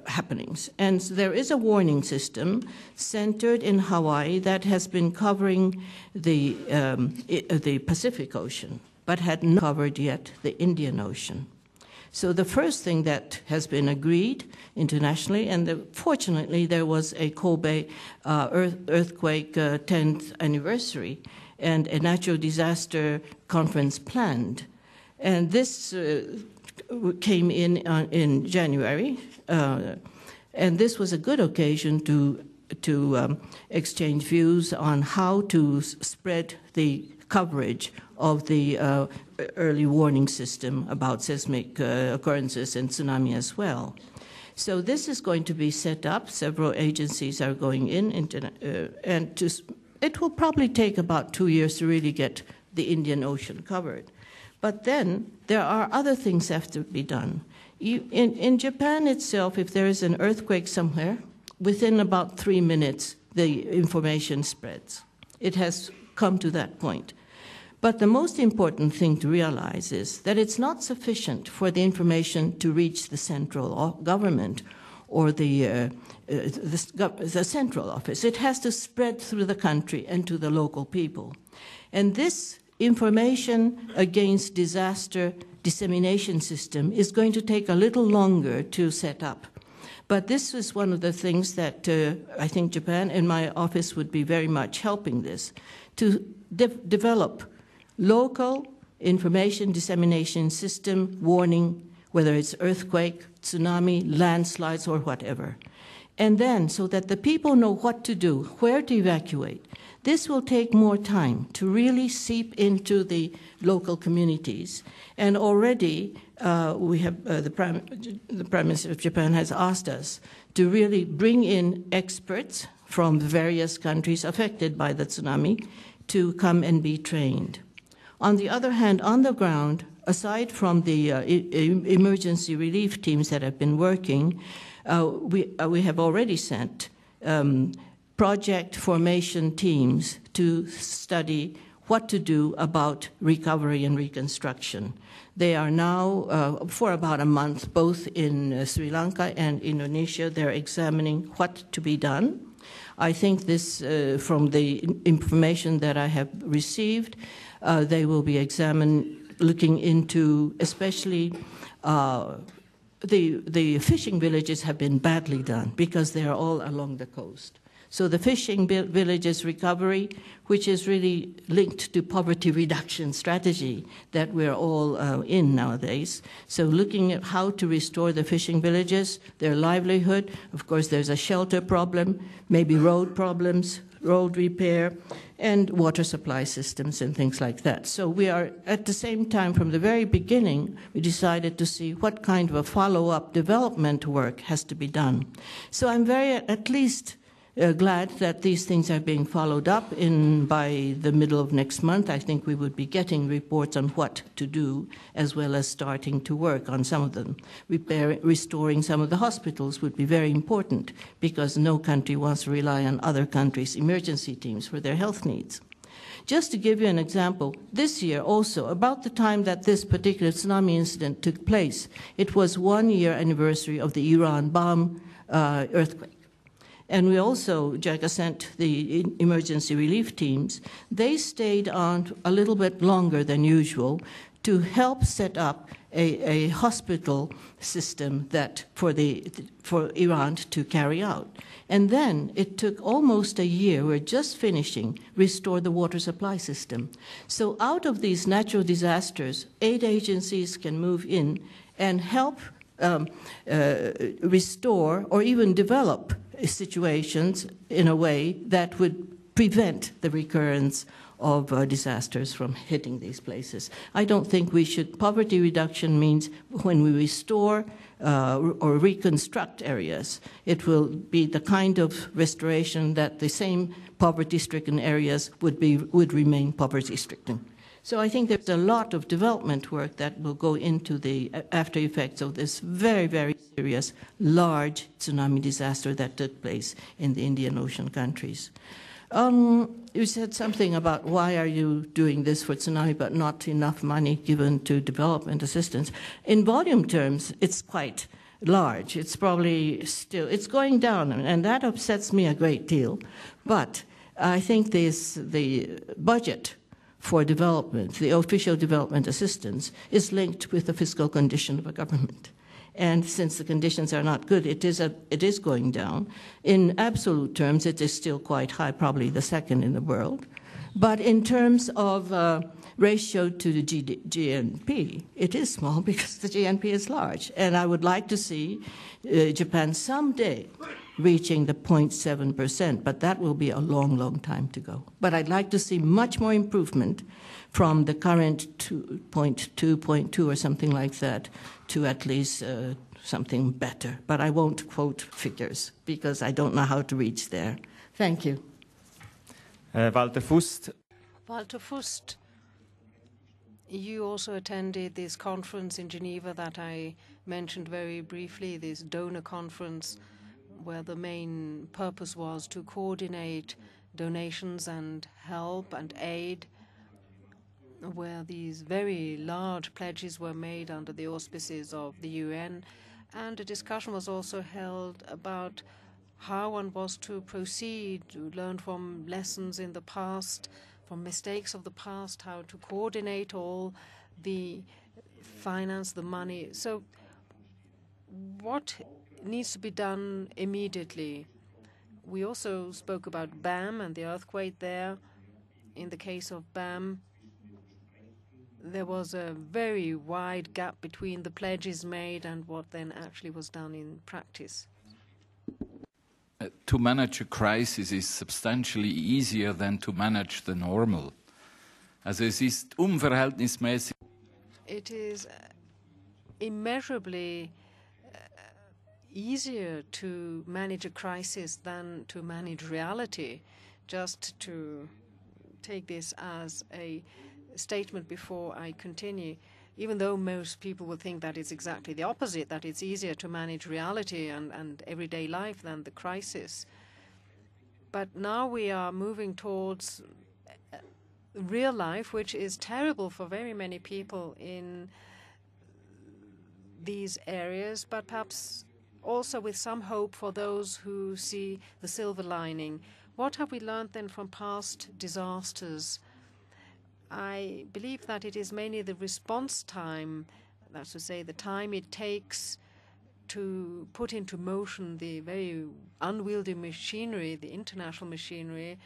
happenings. And there is a warning system centered in Hawaii that has been covering the Pacific Ocean, but had not covered yet the Indian Ocean. So the first thing that has been agreed internationally, and fortunately there was a Kobe earthquake 10th anniversary and a natural disaster conference planned. And this came in January, and this was a good occasion to exchange views on how to spread the coverage of the early warning system about seismic occurrences and tsunami as well. So this is going to be set up. Several agencies are going in, and it will probably take about 2 years to really get the Indian Ocean covered. But then there are other things that have to be done. In Japan itself, if there is an earthquake somewhere, within about 3 minutes, the information spreads. It has come to that point. But the most important thing to realize is that it's not sufficient for the information to reach the central government or the central office. It has to spread through the country and to the local people. And this information against disaster dissemination system is going to take a little longer to set up. But this is one of the things that I think Japan and my office would be very much helping this, to develop local information dissemination system warning, whether it's earthquake, tsunami, landslides, or whatever. And then so that the people know what to do, where to evacuate. This will take more time to really seep into the local communities. And already we have the Prime Minister of Japan has asked us to really bring in experts from various countries affected by the tsunami to come and be trained. On the other hand, on the ground, aside from the emergency relief teams that have been working, we have already sent project formation teams to study what to do about recovery and reconstruction. They are now, for about a month, both in Sri Lanka and Indonesia, they're examining what to be done. I think this, from the information that I have received, they will be looking into especially the fishing villages have been badly done because they are all along the coast. So the fishing villages recovery, which is really linked to poverty reduction strategy that we're all in nowadays. So looking at how to restore the fishing villages, their livelihood. Of course, there's a shelter problem, maybe road problems, road repair, and water supply systems and things like that. So we are, at the same time, from the very beginning, we decided to see what kind of a follow-up development work has to be done. So I'm very, at least, glad that these things are being followed up by the middle of next month. I think we would be getting reports on what to do, as well as starting to work on some of them. Restoring some of the hospitals would be very important because no country wants to rely on other countries' emergency teams for their health needs. Just to give you an example, this year also, about the time that this particular tsunami incident took place, it was 1 year anniversary of the Iran BAM earthquake. And we also, JICA sent the emergency relief teams. They stayed on a little bit longer than usual to help set up a hospital system that for Iran to carry out. And then it took almost a year, we're just finishing, restore the water supply system. So out of these natural disasters, aid agencies can move in and help restore or even develop situations in a way that would prevent the recurrence of disasters from hitting these places. I don't think we should. Poverty reduction means when we restore or reconstruct areas, it will be the kind of restoration that the same poverty-stricken areas would remain poverty-stricken. So I think there's a lot of development work that will go into the after effects of this very, very serious, large tsunami disaster that took place in the Indian Ocean countries. You said something about why are you doing this for tsunami but not enough money given to development assistance. In volume terms, it's quite large. It's probably still, it's going down, and that upsets me a great deal. But I think the budget for development, the official development assistance, is linked with the fiscal condition of a government. And since the conditions are not good, it is going down. In absolute terms, it is still quite high, probably the second in the world. But in terms of ratio to the GNP, it is small because the GNP is large. And I would like to see Japan someday reaching the 0.7%, but that will be a long, long time to go. But I'd like to see much more improvement from the current 2.2 or something like that to at least something better. But I won't quote figures because I don't know how to reach there. Thank you. Walter Fust. Walter Fust, you also attended this conference in Geneva that I mentioned very briefly, this donor conference, where the main purpose was to coordinate donations and help and aid, where these very large pledges were made under the auspices of the UN. And a discussion was also held about how one was to proceed, to learn from lessons in the past, from mistakes of the past, how to coordinate all the finance, the money. So what needs to be done immediately? We also spoke about BAM and the earthquake there. In the case of BAM, there was a very wide gap between the pledges made and what then actually was done in practice. To manage a crisis is substantially easier than to manage the normal. Also es ist unverhältnismäßig. It is immeasurably easier to manage a crisis than to manage reality. Just to take this as a statement before I continue, even though most people would think that it's exactly the opposite, that it's easier to manage reality and everyday life than the crisis. But now we are moving towards real life, which is terrible for very many people in these areas, but perhaps also with some hope for those who see the silver lining. What have we learned then from past disasters? I believe that it is mainly the response time, that's to say, the time it takes to put into motion the very unwieldy machinery, the international machinery.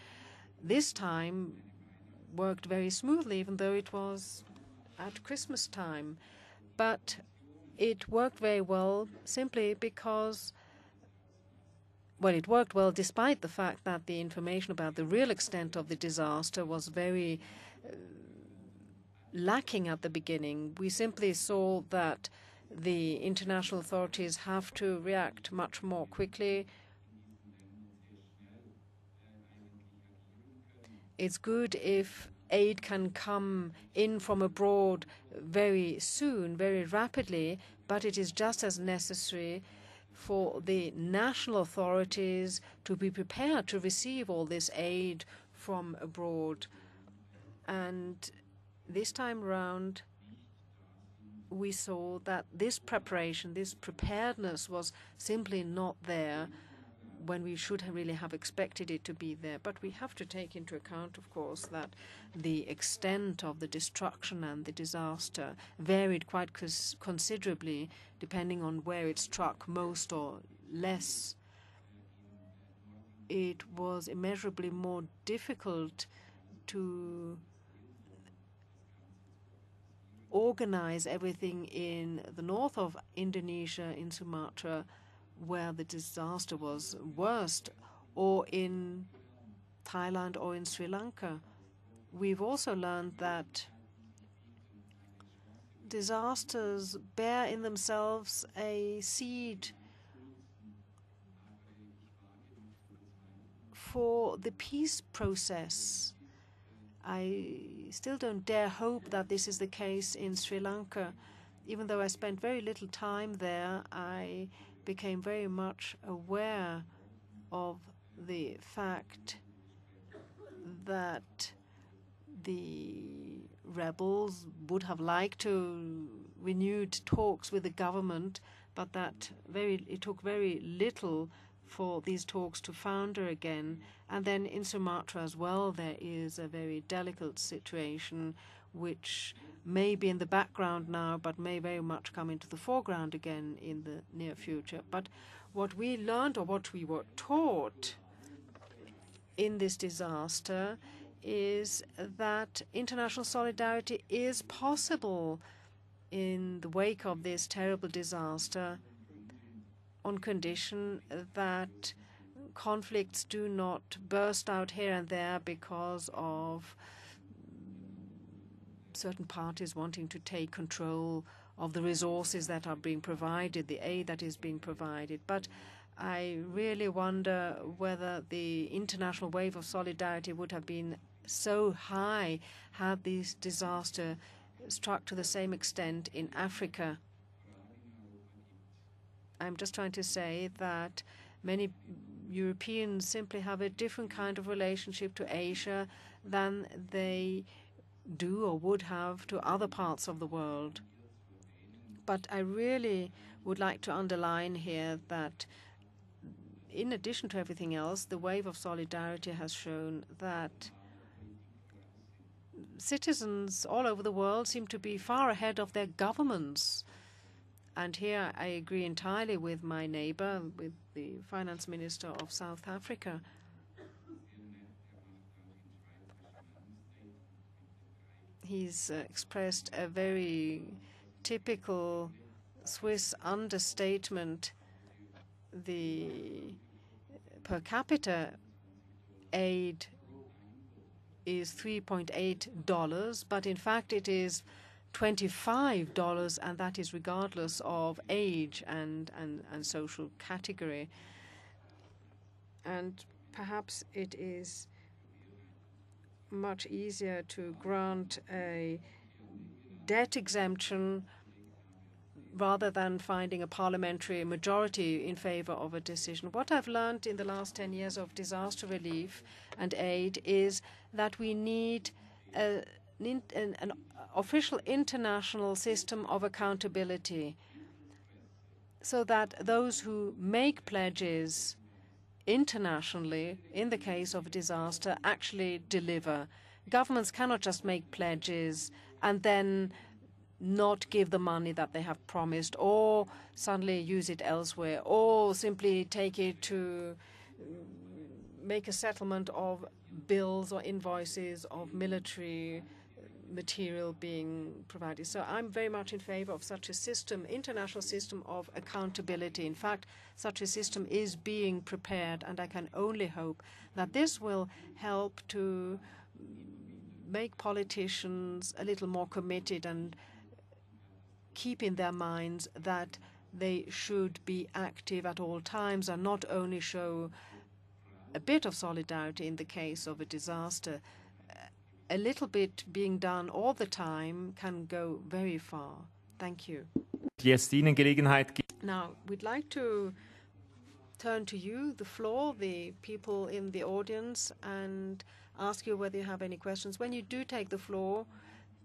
This time worked very smoothly, even though it was at Christmas time. But it worked very well simply because, well, it worked well despite the fact that the information about the real extent of the disaster was very lacking at the beginning. We simply saw that the international authorities have to react much more quickly. It's good if aid can come in from abroad very soon, very rapidly, but it is just as necessary for the national authorities to be prepared to receive all this aid from abroad. And this time round, we saw that this preparation, this preparedness was simply not there when we should really have expected it to be there. But we have to take into account, of course, that the extent of the destruction and the disaster varied quite considerably depending on where it struck most or less. It was immeasurably more difficult to organize everything in the north of Indonesia, in Sumatra, where the disaster was worst, or in Thailand or in Sri Lanka. We've also learned that disasters bear in themselves a seed for the peace process. I still don't dare hope that this is the case in Sri Lanka. Even though I spent very little time there, I became very much aware of the fact that the rebels would have liked to renewed talks with the government, but that it took very little for these talks to founder again. And then in Sumatra as well, there is a very delicate situation which may be in the background now, but may very much come into the foreground again in the near future. But what we learned, or what we were taught in this disaster, is that international solidarity is possible in the wake of this terrible disaster, on condition that conflicts do not burst out here and there because of certain parties wanting to take control of the resources that are being provided, the aid that is being provided. But I really wonder whether the international wave of solidarity would have been so high had this disaster struck to the same extent in Africa. I'm just trying to say that many Europeans simply have a different kind of relationship to Asia than they do or would have to other parts of the world. But I really would like to underline here that in addition to everything else, the wave of solidarity has shown that citizens all over the world seem to be far ahead of their governments. And here I agree entirely with my neighbor, with the finance minister of South Africa. He's expressed a very typical Swiss understatement. The per capita aid is $3.8, but in fact it is $25, and that is regardless of age and social category. And perhaps it is much easier to grant a debt exemption rather than finding a parliamentary majority in favor of a decision. What I've learned in the last 10 years of disaster relief and aid is that we need an official international system of accountability, so that those who make pledges internationally in the case of a disaster actually deliver. Governments cannot just make pledges and then not give the money that they have promised, or suddenly use it elsewhere, or simply take it to make a settlement of bills or invoices of military material being provided. So I'm very much in favor of such a system, international system of accountability. In fact, such a system is being prepared, and I can only hope that this will help to make politicians a little more committed and keep in their minds that they should be active at all times and not only show a bit of solidarity in the case of a disaster. A little bit being done all the time can go very far. Thank you. Yes, now, we'd like to turn to you, the floor, the people in the audience, and ask you whether you have any questions. When you do take the floor,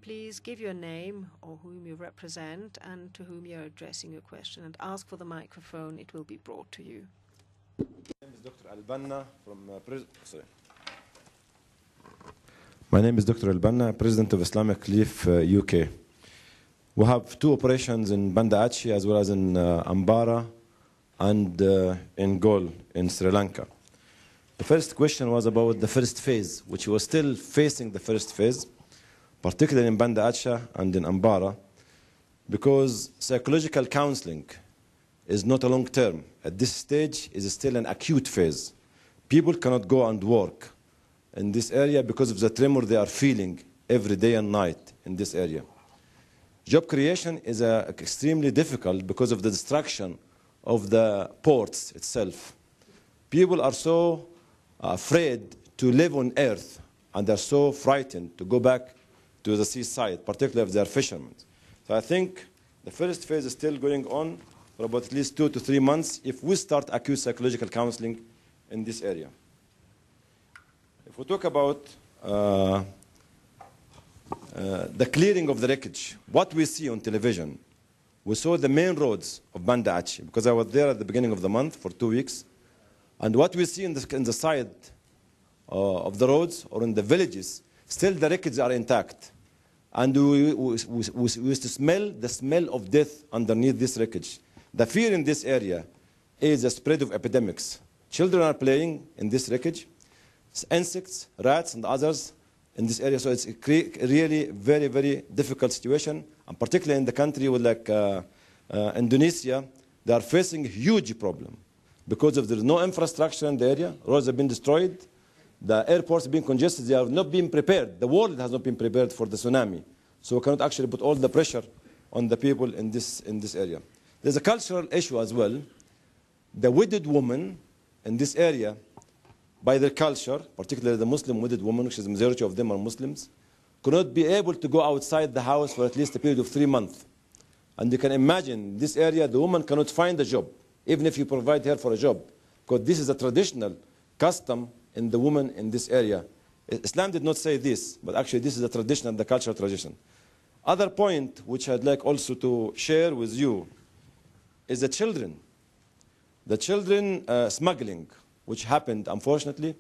please give your name or whom you represent and to whom you're addressing your question, and ask for the microphone. It will be brought to you. My name is Dr. Al-Banna from My name is Dr. Al-Banna, President of Islamic Relief UK. We have two operations in Banda Aceh as well as in Ambara and in Gol in Sri Lanka. The first question was about the first phase, which was still facing the first phase, particularly in Banda Aceh and in Ambara, because psychological counseling is not a long term. At this stage, it is still an acute phase. People cannot go and work in this area because of the tremor they are feeling every day and night in this area. Job creation is extremely difficult because of the destruction of the ports itself. People are so afraid to live on earth, and they're so frightened to go back to the seaside, particularly if they're fishermen. So I think the first phase is still going on for about at least 2 to 3 months if we start acute psychological counseling in this area. If we talk about the clearing of the wreckage, what we see on television, we saw the main roads of Banda Aceh, because I was there at the beginning of the month for 2 weeks, And what we see in the side of the roads or in the villages, still the wreckage are intact. And we used to smell the smell of death underneath this wreckage. The fear in this area is the spread of epidemics. Children are playing in this wreckage. It's insects, rats, and others in this area. So it's a really very, very difficult situation. And particularly in the country with like Indonesia, they are facing a huge problem because if there's no infrastructure in the area, roads have been destroyed, the airports being congested, they are not being prepared. The world has not been prepared for the tsunami. So we cannot actually put all the pressure on the people in this area. There's a cultural issue as well. The widowed woman in this area, by their culture, particularly the Muslim widowed woman, which is the majority of them are Muslims, could not be able to go outside the house for at least a period of 3 months. And you can imagine, in this area, the woman cannot find a job, even if you provide her for a job, because this is a traditional custom in the woman in this area. Islam did not say this, but actually this is the tradition, the cultural tradition. Other point, which I'd like also to share with you, is the children. The children smuggling, which happened, unfortunately.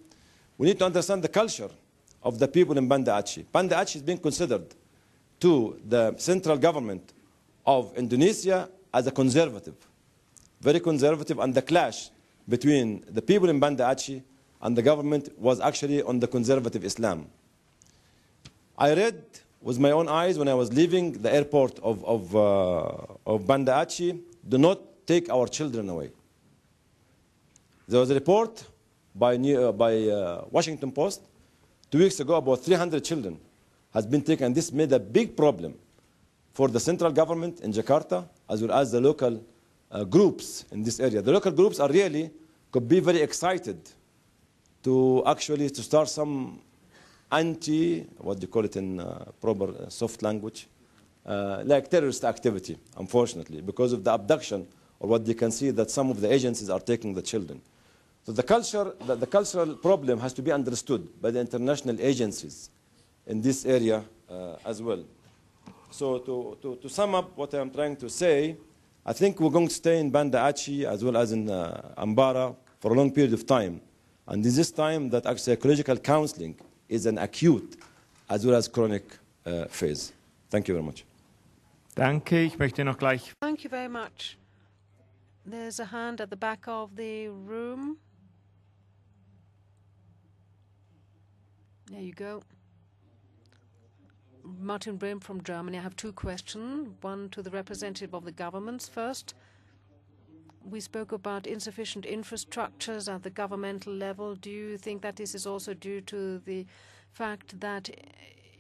We need to understand the culture of the people in Banda Aceh. Banda Aceh is being considered to the central government of Indonesia as a conservative, very conservative, and the clash between the people in Banda Aceh and the government was actually on the conservative Islam. I read with my own eyes when I was leaving the airport of Banda Aceh, do not take our children away. There was a report by Washington Post 2 weeks ago about 300 children has been taken. This made a big problem for the central government in Jakarta, as well as the local groups in this area. The local groups are really, could be very excited to actually to start some what do you call it in proper soft language, like terrorist activity, unfortunately, because of the abduction or what you can see that some of the agencies are taking the children. So the cultural problem has to be understood by the international agencies in this area as well. So to sum up what I'm trying to say, I think we're going to stay in Banda Aceh as well as in Ambara for a long period of time. And this is time that psychological counseling is an acute as well as chronic phase. Thank you very much. Danke, ich möchte noch gleich. Thank you very much. There's a hand at the back of the room. There you go. Martin Brehm from Germany. I have two questions, one to the representative of the governments first. We spoke about insufficient infrastructures at the governmental level. Do you think that this is also due to the fact that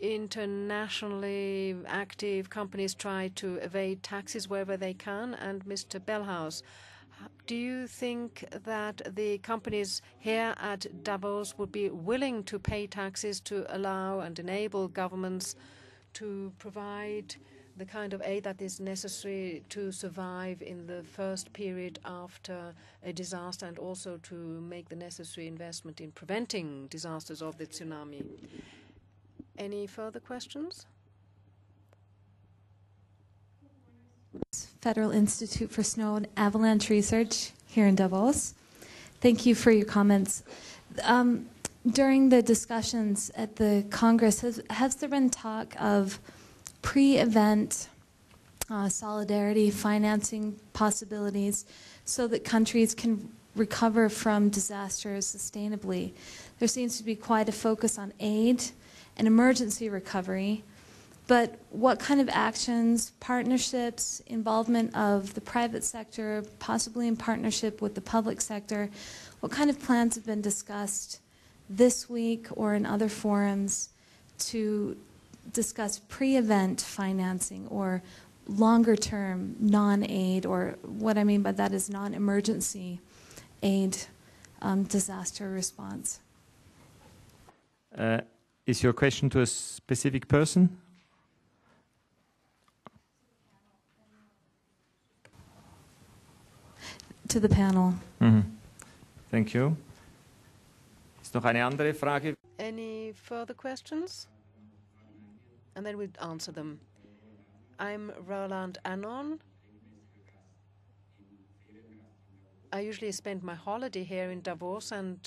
internationally active companies try to evade taxes wherever they can? And Mr. Bellhouse, do you think that the companies here at Davos would be willing to pay taxes to allow and enable governments to provide the kind of aid that is necessary to survive in the first period after a disaster and also to make the necessary investment in preventing disasters of the tsunami? Any further questions? Federal Institute for Snow and Avalanche Research here in Davos. Thank you for your comments. During the discussions at the Congress, has there been talk of pre-event solidarity financing possibilities so that countries can recover from disasters sustainably? There seems to be quite a focus on aid and emergency recovery, but what kind of actions, partnerships, involvement of the private sector, possibly in partnership with the public sector, what kind of plans have been discussed this week or in other forums to discuss pre-event financing or longer-term non-aid, or what I mean by that is non-emergency aid disaster response? Is your question to a specific person? To the panel. Mm-hmm. Thank you. Ist noch eine andere Frage? Any further questions? And then we'd answer them. I'm Roland Anon. I usually spend my holiday here in Davos and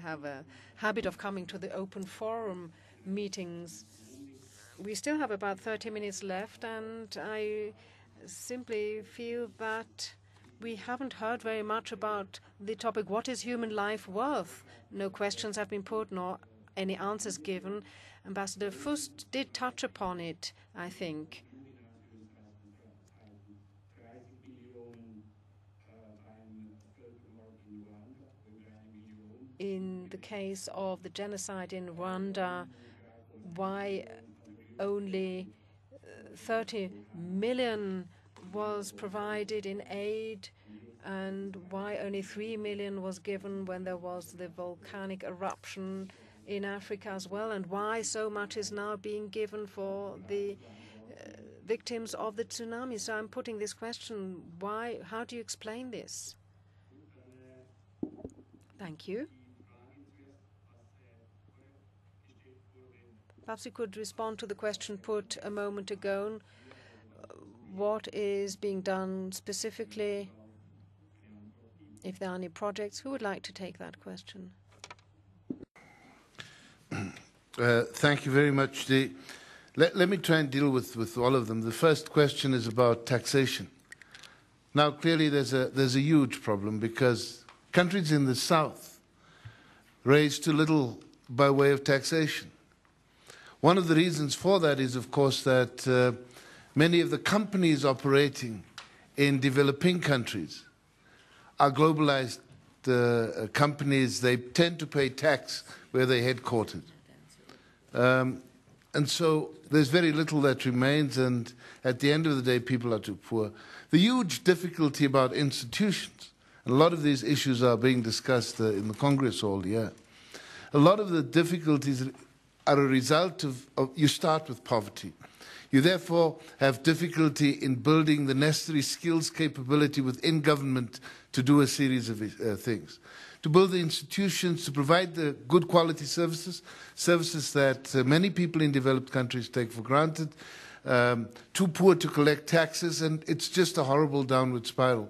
have a habit of coming to the open forum meetings. We still have about 30 minutes left, and I simply feel that we haven't heard very much about the topic, what is human life worth? No questions have been put, nor any answers given. Ambassador Fust did touch upon it, I think. In the case of the genocide in Rwanda, why only 30 million was provided in aid, and why only 3 million was given when there was the volcanic eruption in Africa as well, and why so much is now being given for the victims of the tsunami. So I'm putting this question, why? How do you explain this? Thank you. Perhaps you could respond to the question put a moment ago. What is being done specifically? If there are any projects, who would like to take that question? Thank you very much. Let me try and deal with all of them. The first question is about taxation. Now, clearly, there's a huge problem because countries in the South raise too little by way of taxation. One of the reasons for that is, of course, that many of the companies operating in developing countries are globalized companies. They tend to pay tax where they're headquartered. And so there's very little that remains, and at the end of the day, people are too poor. The huge difficulty about institutions, and a lot of these issues are being discussed in the Congress all year, a lot of the difficulties are a result of you start with poverty. You therefore have difficulty in building the necessary skills capability within government to do a series of things, to build the institutions, to provide the good quality services, services that many people in developed countries take for granted, too poor to collect taxes, and it's just a horrible downward spiral.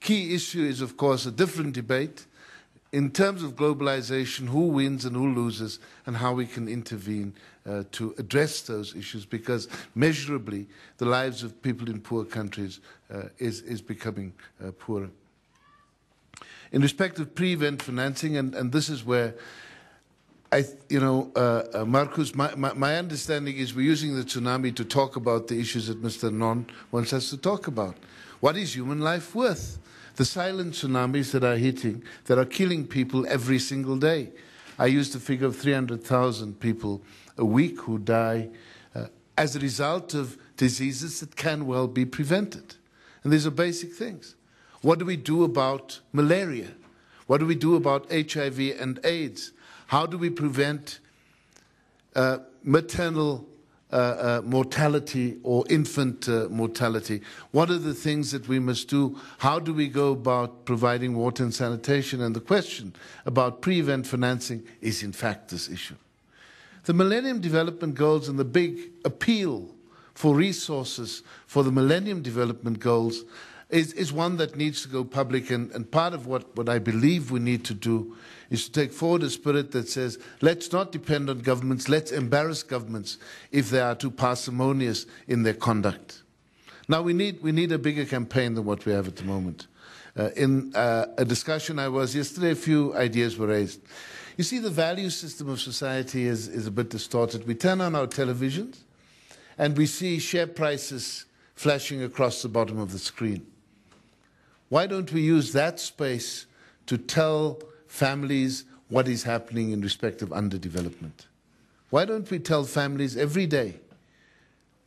Key issue is, of course, a different debate in terms of globalization, who wins and who loses, and how we can intervene to address those issues, because measurably the lives of people in poor countries is becoming poorer. In respect of pre-event financing, and this is where, Markus, my understanding is we're using the tsunami to talk about the issues that Mr. Non wants us to talk about. What is human life worth? The silent tsunamis that are hitting, that are killing people every single day. I used the figure of 300,000 people a week who die as a result of diseases that can well be prevented. And these are basic things. What do we do about malaria? What do we do about HIV and AIDS? How do we prevent maternal mortality or infant mortality? What are the things that we must do? How do we go about providing water and sanitation? And the question about pre-event financing is, in fact, this issue. The Millennium Development Goals and the big appeal for resources for the Millennium Development Goals is one that needs to go public, and part of what I believe we need to do is to take forward a spirit that says, let's not depend on governments, let's embarrass governments if they are too parsimonious in their conduct. Now, we need a bigger campaign than what we have at the moment. In a discussion I was yesterday, a few ideas were raised. You see, the value system of society is a bit distorted. We turn on our televisions, and we see share prices flashing across the bottom of the screen. Why don't we use that space to tell families what is happening in respect of underdevelopment? Why don't we tell families every day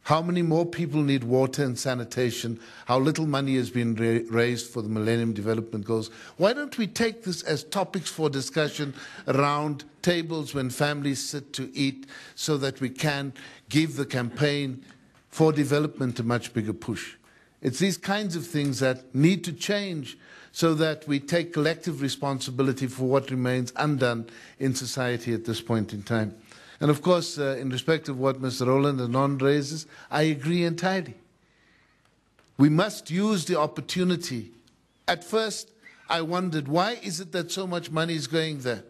how many more people need water and sanitation, how little money has been raised for the Millennium Development Goals? Why don't we take this as topics for discussion around tables when families sit to eat, so that we can give the campaign for development a much bigger push? It's these kinds of things that need to change so that we take collective responsibility for what remains undone in society at this point in time. And of course, in respect of what Mr. Roland and Non raises, I agree entirely. We must use the opportunity. At first, I wondered, why is it that so much money is going there?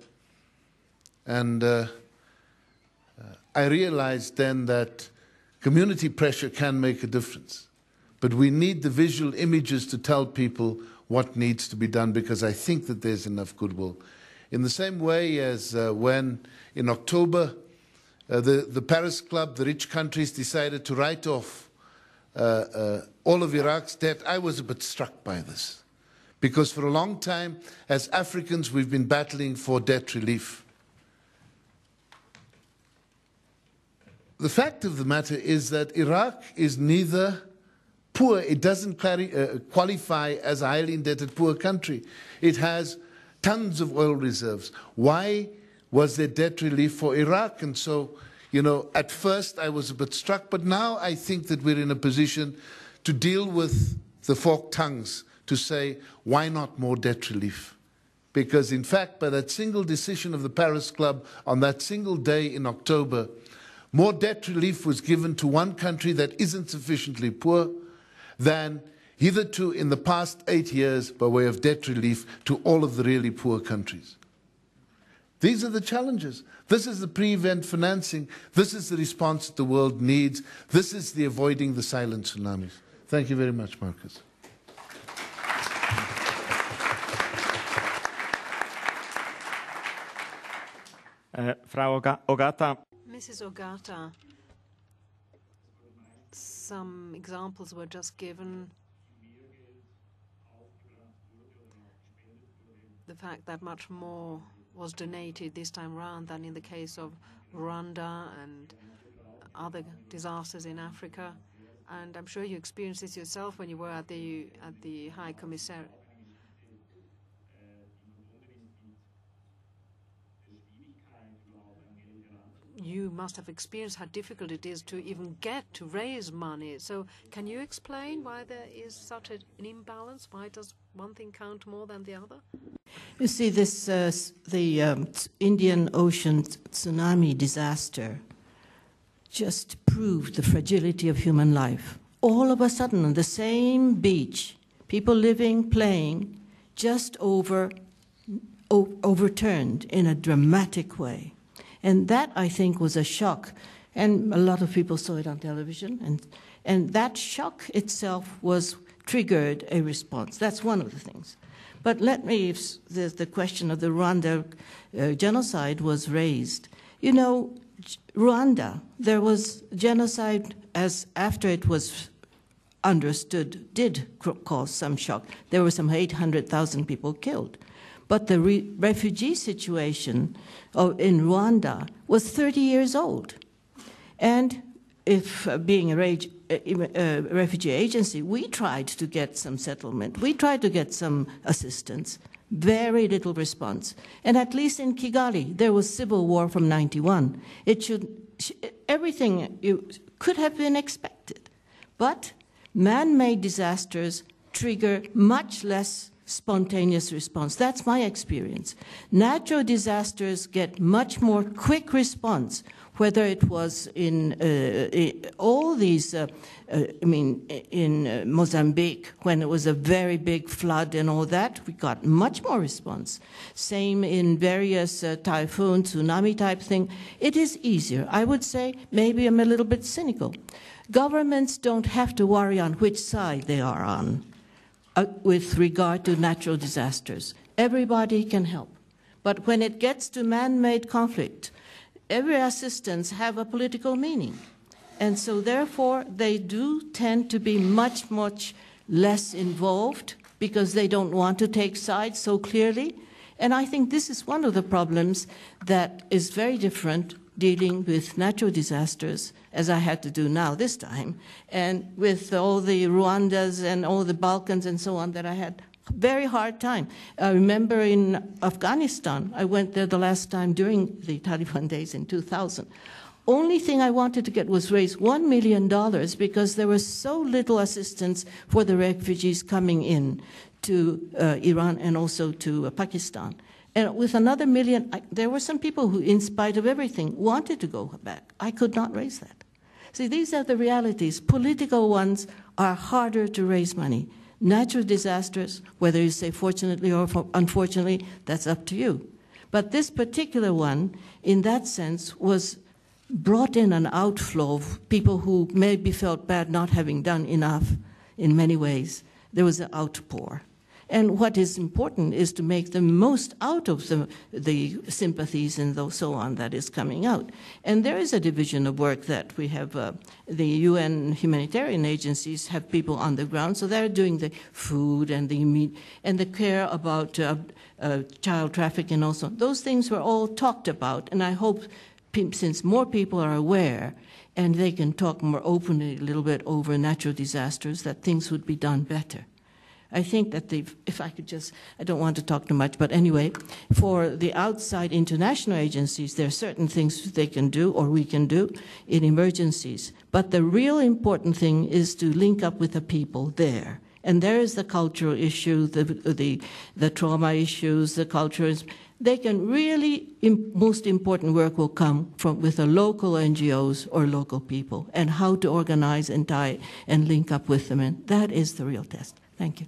And I realized then that community pressure can make a difference. But we need the visual images to tell people what needs to be done, because I think that there's enough goodwill. In the same way as when, in October, the Paris Club, the rich countries, decided to write off all of Iraq's debt, I was a bit struck by this. Because for a long time, as Africans, we've been battling for debt relief. The fact of the matter is that Iraq is neither poor, it doesn't qualify as a highly indebted poor country. It has tons of oil reserves. Why was there debt relief for Iraq? And so, you know, at first I was a bit struck, but now I think that we're in a position to deal with the forked tongues, to say, why not more debt relief? Because in fact, by that single decision of the Paris Club on that single day in October, more debt relief was given to one country that isn't sufficiently poor than hitherto in the past 8 years by way of debt relief to all of the really poor countries. These are the challenges. This is the pre-event financing. This is the response that the world needs. This is the avoiding the silent tsunamis. Thank you very much, Markus. Frau Ogata. Mrs. Ogata, some examples were just given. The fact that much more was donated this time round than in the case of Rwanda and other disasters in Africa, and I'm sure you experienced this yourself when you were at the High Commissariat. You must have experienced how difficult it is to even get to raise money. So can you explain why there is such an imbalance? Why does one thing count more than the other? You see, this the Indian Ocean tsunami disaster just proved the fragility of human life. All of a sudden, on the same beach, people living, playing, just overturned in a dramatic way. And that, I think, was a shock. And a lot of people saw it on television. And that shock itself was triggered a response. That's one of the things. But let me, the question of the Rwanda genocide was raised. You know, Rwanda, there was genocide as after it was understood, did cause some shock. There were some 800,000 people killed. But the refugee situation in Rwanda was 30 years old. And if being a refugee agency, we tried to get some settlement. We tried to get some assistance. Very little response. And at least in Kigali, there was civil war from 91. Everything could have been expected. But man-made disasters trigger much less spontaneous response. That's my experience. Natural disasters get much more quick response, whether it was in all these, I mean, in Mozambique, when it was a very big flood and all that, we got much more response. Same in various typhoon, tsunami type thing. It is easier. I would say maybe I'm a little bit cynical. Governments don't have to worry on which side they are on. With regard to natural disasters. Everybody can help. But when it gets to man-made conflict, every assistance have a political meaning. And so therefore, they do tend to be much, much less involved because they don't want to take sides so clearly. And I think this is one of the problems that is very different dealing with natural disasters, as I had to do now this time, and with all the Rwandas and all the Balkans and so on that I had a very hard time. I remember in Afghanistan, I went there the last time during the Taliban days in 2000. Only thing I wanted to get was raise $1 million because there was so little assistance for the refugees coming in to Iran and also to Pakistan. And with another million, there were some people who, in spite of everything, wanted to go back. I could not raise that. See, these are the realities. Political ones are harder to raise money. Natural disasters, whether you say fortunately or unfortunately, that's up to you. But this particular one, in that sense, was brought in an outflow of people who maybe felt bad not having done enough in many ways. There was an outpour. And what is important is to make the most out of the sympathies and so on that is coming out. And there is a division of work that we have. The UN humanitarian agencies have people on the ground, so they're doing the food and the care about child trafficking and also. Those things were all talked about, and I hope since more people are aware and they can talk more openly a little bit over natural disasters, that things would be done better. I think that if I could just, I don't want to talk too much, but anyway, for the outside international agencies, there are certain things they can do or we can do in emergencies. But the real important thing is to link up with the people there. And there is the cultural issue, the trauma issues, the culture. They can really, most important work will come with the local NGOs or local people and how to organize and tie and link up with them. And that is the real test. Thank you.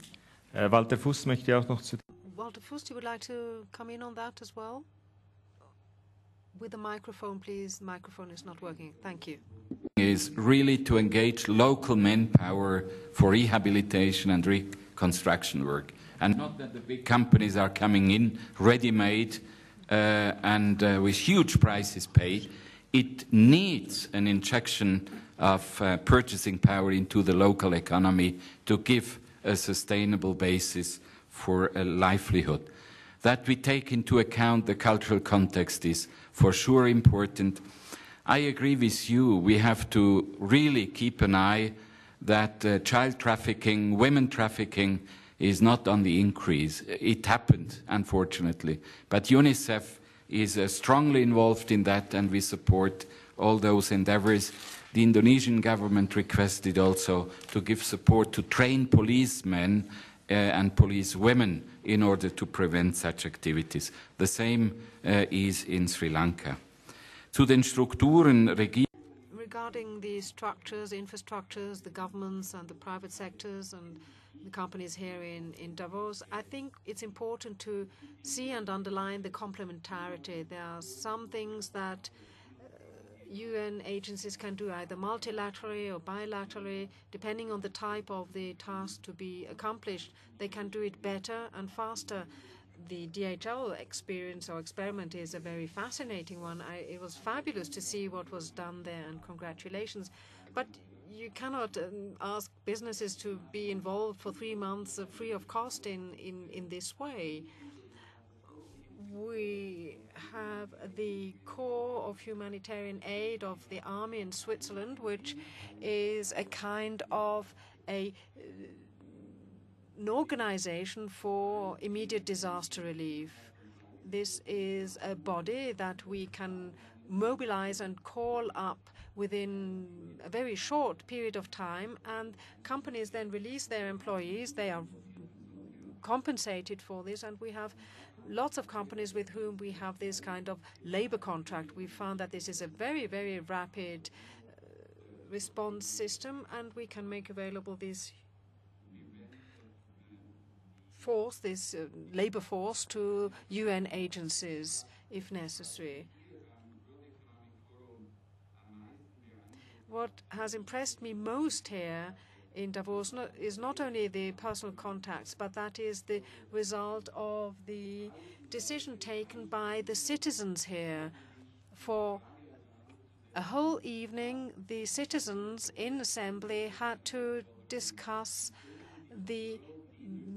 Walter Fust möchte auch noch zu. Walter Fust, you would like to come in on that as well? With the microphone, please. The microphone is not working. Thank you. Is really to engage local manpower for rehabilitation and reconstruction work, and not that the big companies are coming in ready-made and with huge prices paid. It needs an injection of purchasing power into the local economy to give a sustainable basis for a livelihood. That we take into account the cultural context is for sure important. I agree with you, we have to really keep an eye that child trafficking, women trafficking is not on the increase. It happened, unfortunately. But UNICEF is strongly involved in that, and we support all those endeavors. The Indonesian government requested also to give support to train policemen and police women in order to prevent such activities. The same is in Sri Lanka. Zu den Strukturen regarding the structures, infrastructures, the governments and the private sectors and the companies here in Davos, I think it's important to see and underline the complementarity. There are some things that UN agencies can do either multilaterally or bilaterally, depending on the type of the task to be accomplished. They can do it better and faster. The DHL experience or experiment is a very fascinating one. It was fabulous to see what was done there, and congratulations. But you cannot ask businesses to be involved for 3 months free of cost in this way. We have the core of humanitarian aid of the army in Switzerland, which is a kind of an organization for immediate disaster relief. This is a body that we can mobilize and call up within a very short period of time, and companies then release their employees. They are compensated for this, and we have lots of companies with whom we have this kind of labor contract. We found that this is a very, very rapid response system, and we can make available this force, this labor force, to UN agencies if necessary. What has impressed me most here in Davos is not only the personal contacts, but that is the result of the decision taken by the citizens here. For a whole evening, the citizens in assembly had to discuss the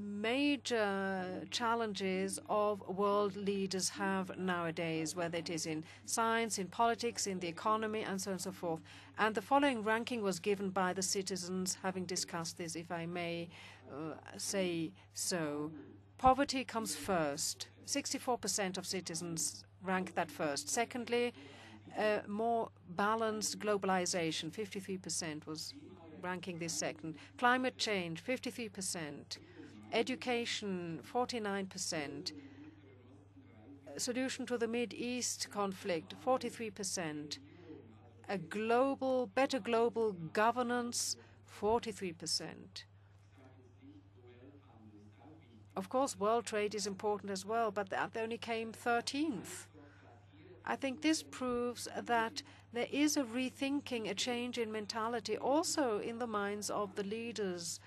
major challenges of world leaders have nowadays, whether it is in science, in politics, in the economy, and so on and so forth. And the following ranking was given by the citizens having discussed this, if I may say so. Poverty comes first. 64% of citizens rank that first. Secondly, more balanced globalization. 53% was ranking this second. Climate change, 53%. Education, 49%. Solution to the Mideast conflict, 43%. A global, better global governance, 43%. Of course, world trade is important as well, but that only came 13th. I think this proves that there is a rethinking, a change in mentality, also in the minds of the leaders.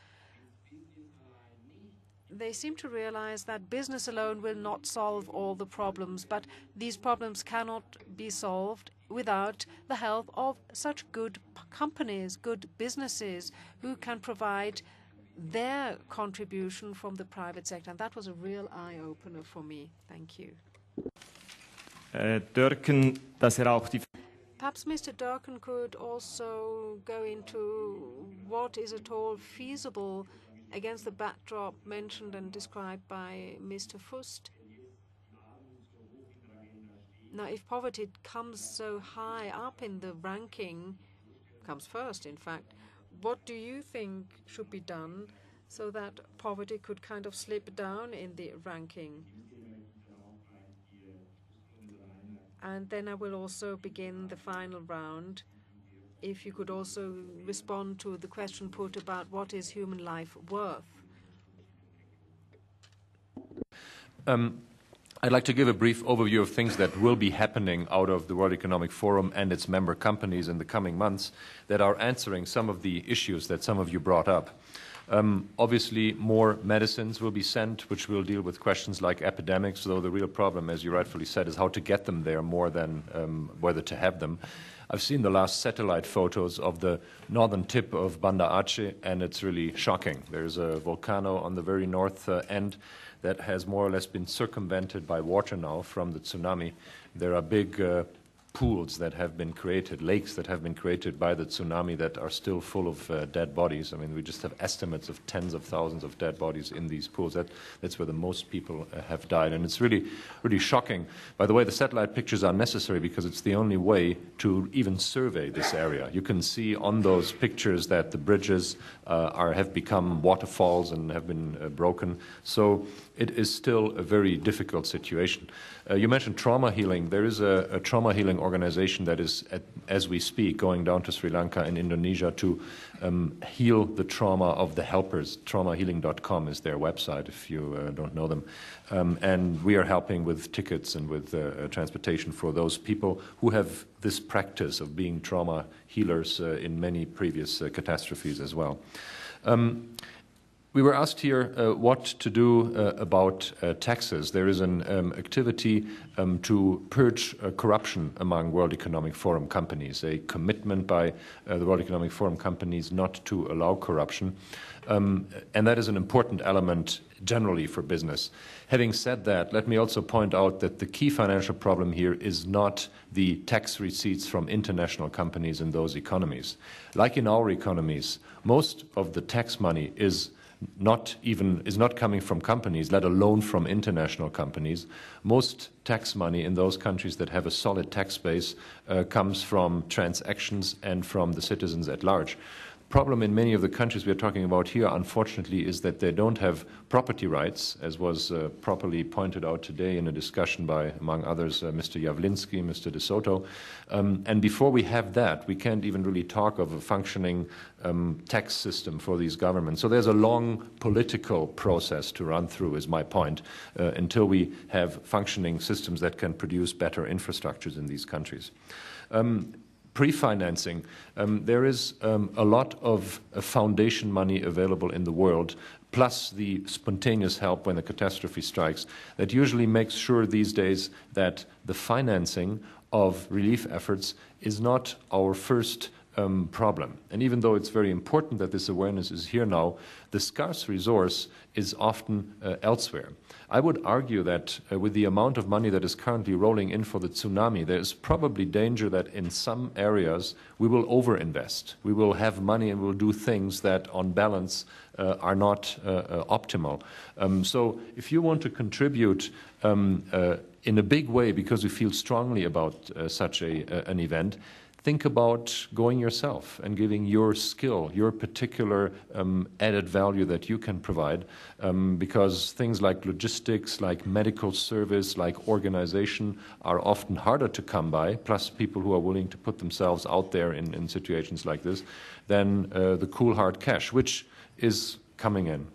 They seem to realize that business alone will not solve all the problems, but these problems cannot be solved without the help of such good companies, good businesses, who can provide their contribution from the private sector. And that was a real eye-opener for me. Thank you. Perhaps Mr. Doerken could also go into what is at all feasible against the backdrop mentioned and described by Mr. Fust. Now, if poverty comes so high up in the ranking, comes first, in fact, what do you think should be done so that poverty could kind of slip down in the ranking? And then I will also begin the final round. If you could also respond to the question put about what is human life worth. I'd like to give a brief overview of things that will be happening out of the World Economic Forum and its member companies in the coming months that are answering some of the issues that some of you brought up. Obviously, more medicines will be sent, which will deal with questions like epidemics, though the real problem, as you rightfully said, is how to get them there more than whether to have them. I've seen the last satellite photos of the northern tip of Banda Aceh, and it's really shocking. There's a volcano on the very north end that has more or less been circumvented by water now from the tsunami. There are big pools that have been created, lakes that have been created by the tsunami that are still full of dead bodies. I mean, we just have estimates of tens of thousands of dead bodies in these pools. That's where the most people have died. And it's really, really shocking. By the way, the satellite pictures are necessary because it's the only way to even survey this area. You can see on those pictures that the bridges have become waterfalls and have been broken. So it is still a very difficult situation. You mentioned trauma healing. There is a trauma healing organization that is, as we speak, going down to Sri Lanka and Indonesia to heal the trauma of the helpers. Traumahealing.com is their website, if you don't know them. And we are helping with tickets and with transportation for those people who have this practice of being trauma healers in many previous catastrophes as well. We were asked here what to do about taxes. There is an activity to purge corruption among World Economic Forum companies, a commitment by the World Economic Forum companies not to allow corruption. And that is an important element generally for business. Having said that, let me also point out that the key financial problem here is not the tax receipts from international companies in those economies. Like in our economies, most of the tax money is not coming from companies, let alone from international companies. Most tax money in those countries that have a solid tax base comes from transactions and from the citizens at large. The problem in many of the countries we are talking about here, unfortunately, is that they don't have property rights, as was properly pointed out today in a discussion by, among others, Mr. Yavlinsky, Mr. De Soto. And before we have that, we can't even really talk of a functioning tax system for these governments. So there's a long political process to run through, is my point, until we have functioning systems that can produce better infrastructures in these countries. Pre-financing. There is a lot of foundation money available in the world, plus the spontaneous help when a catastrophe strikes, that usually makes sure these days that the financing of relief efforts is not our first problem. And even though it's very important that this awareness is here now, the scarce resource is often elsewhere. I would argue that with the amount of money that is currently rolling in for the tsunami, there is probably danger that in some areas we will overinvest. We will have money and we'll do things that on balance are not optimal. So if you want to contribute in a big way because you feel strongly about such an event, think about going yourself and giving your skill, your particular added value that you can provide, because things like logistics, like medical service, like organization are often harder to come by, plus people who are willing to put themselves out there in situations like this, than the cool hard cash, which is coming in.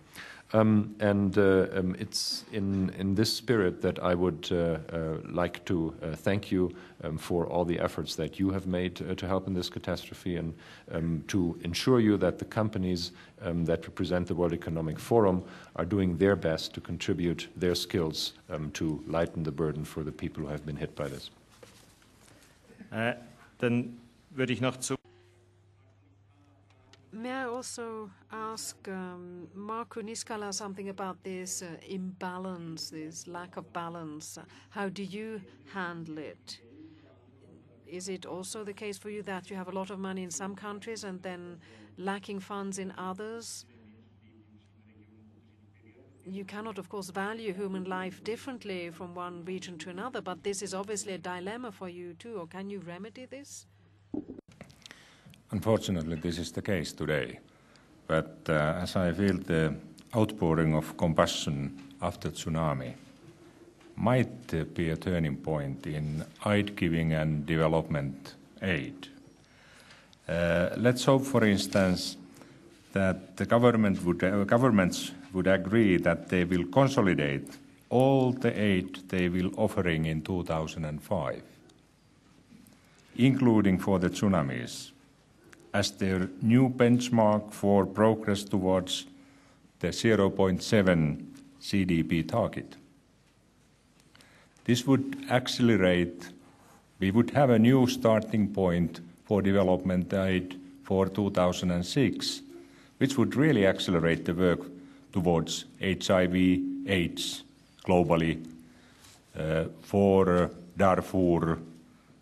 It's in this spirit that I would like to thank you for all the efforts that you have made to help in this catastrophe, and to ensure you that the companies that represent the World Economic Forum are doing their best to contribute their skills to lighten the burden for the people who have been hit by this. May I also ask Markku Niskala something about this imbalance, this lack of balance? How do you handle it? Is it also the case for you that you have a lot of money in some countries and then lacking funds in others? You cannot, of course, value human life differently from one region to another, but this is obviously a dilemma for you too, or can you remedy this? Unfortunately, this is the case today, but as I feel the outpouring of compassion after tsunami might be a turning point in aid giving and development aid. Let's hope, for instance, that the governments would agree that they will consolidate all the aid they will offering in 2005, including for the tsunamis, as their new benchmark for progress towards the 0.7 GDP target. This would accelerate, we would have a new starting point for development aid for 2006, which would really accelerate the work towards HIV/AIDS globally, for Darfur,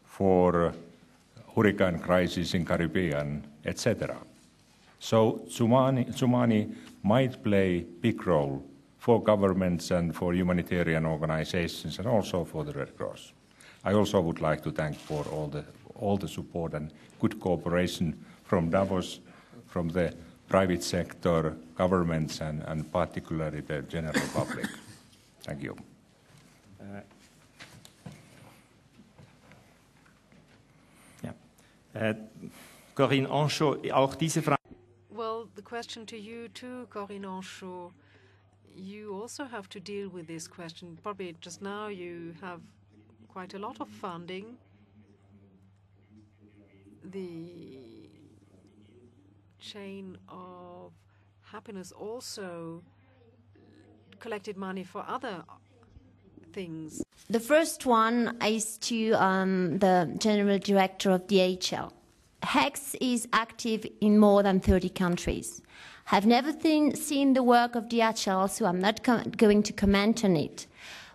for hurricane crisis in Caribbean, etc. So tsunami might play big role for governments and for humanitarian organizations and also for the Red Cross. I also would like to thank for all the support and good cooperation from Davos, from the private sector, governments, and particularly the general public. Thank you. Corinne Henchoz, auch diese Frage. Well, the question to you too, Corinne Henchoz. You also have to deal with this question. Probably just now you have quite a lot of funding. The chain of happiness also collected money for other things. The first one is to the General Director of DHL. HEKS is active in more than 30 countries. I've never seen the work of DHL, so I'm not going to comment on it.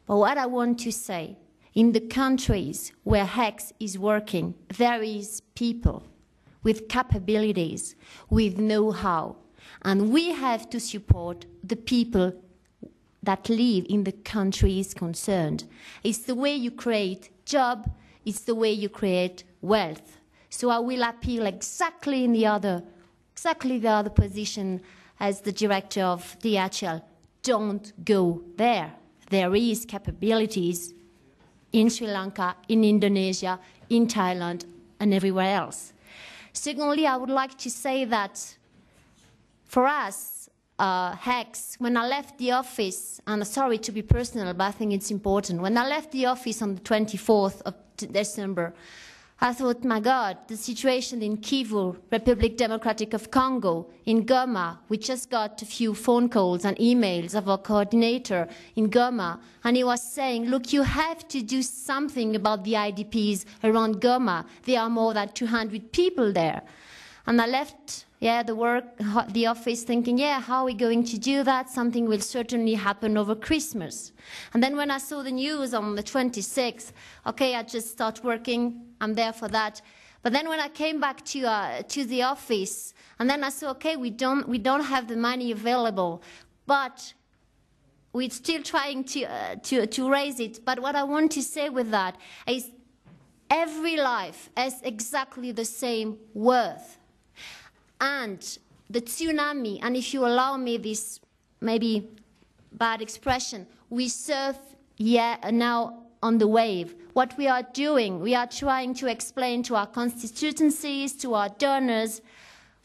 But what I want to say, in the countries where HEKS is working, there is people with capabilities, with know-how. And we have to support the people that live in the countries concerned. It's the way you create job, it's the way you create wealth. So I will appeal exactly in the other position as the director of DHL. Don't go there. There is capabilities in Sri Lanka, in Indonesia, in Thailand, and everywhere else. Secondly, I would like to say that for us, HEKS, when I left the office, and sorry to be personal, but I think it's important. When I left the office on the 24th of December, I thought, my God, the situation in Kivu, Republic Democratic of Congo, in Goma, we just got a few phone calls and emails of our coordinator in Goma, and he was saying, look, you have to do something about the IDPs around Goma. There are more than 200 people there. And I left the office thinking, yeah, how are we going to do that? Something will certainly happen over Christmas. And then when I saw the news on the 26th, okay, I just start working, I'm there for that. But then when I came back to the office, and then I saw, okay, we don't have the money available, but we're still trying to raise it. But what I want to say with that is every life has exactly the same worth. And the tsunami, and if you allow me this maybe bad expression, we surf now on the wave. What we are doing, we are trying to explain to our constituencies, to our donors,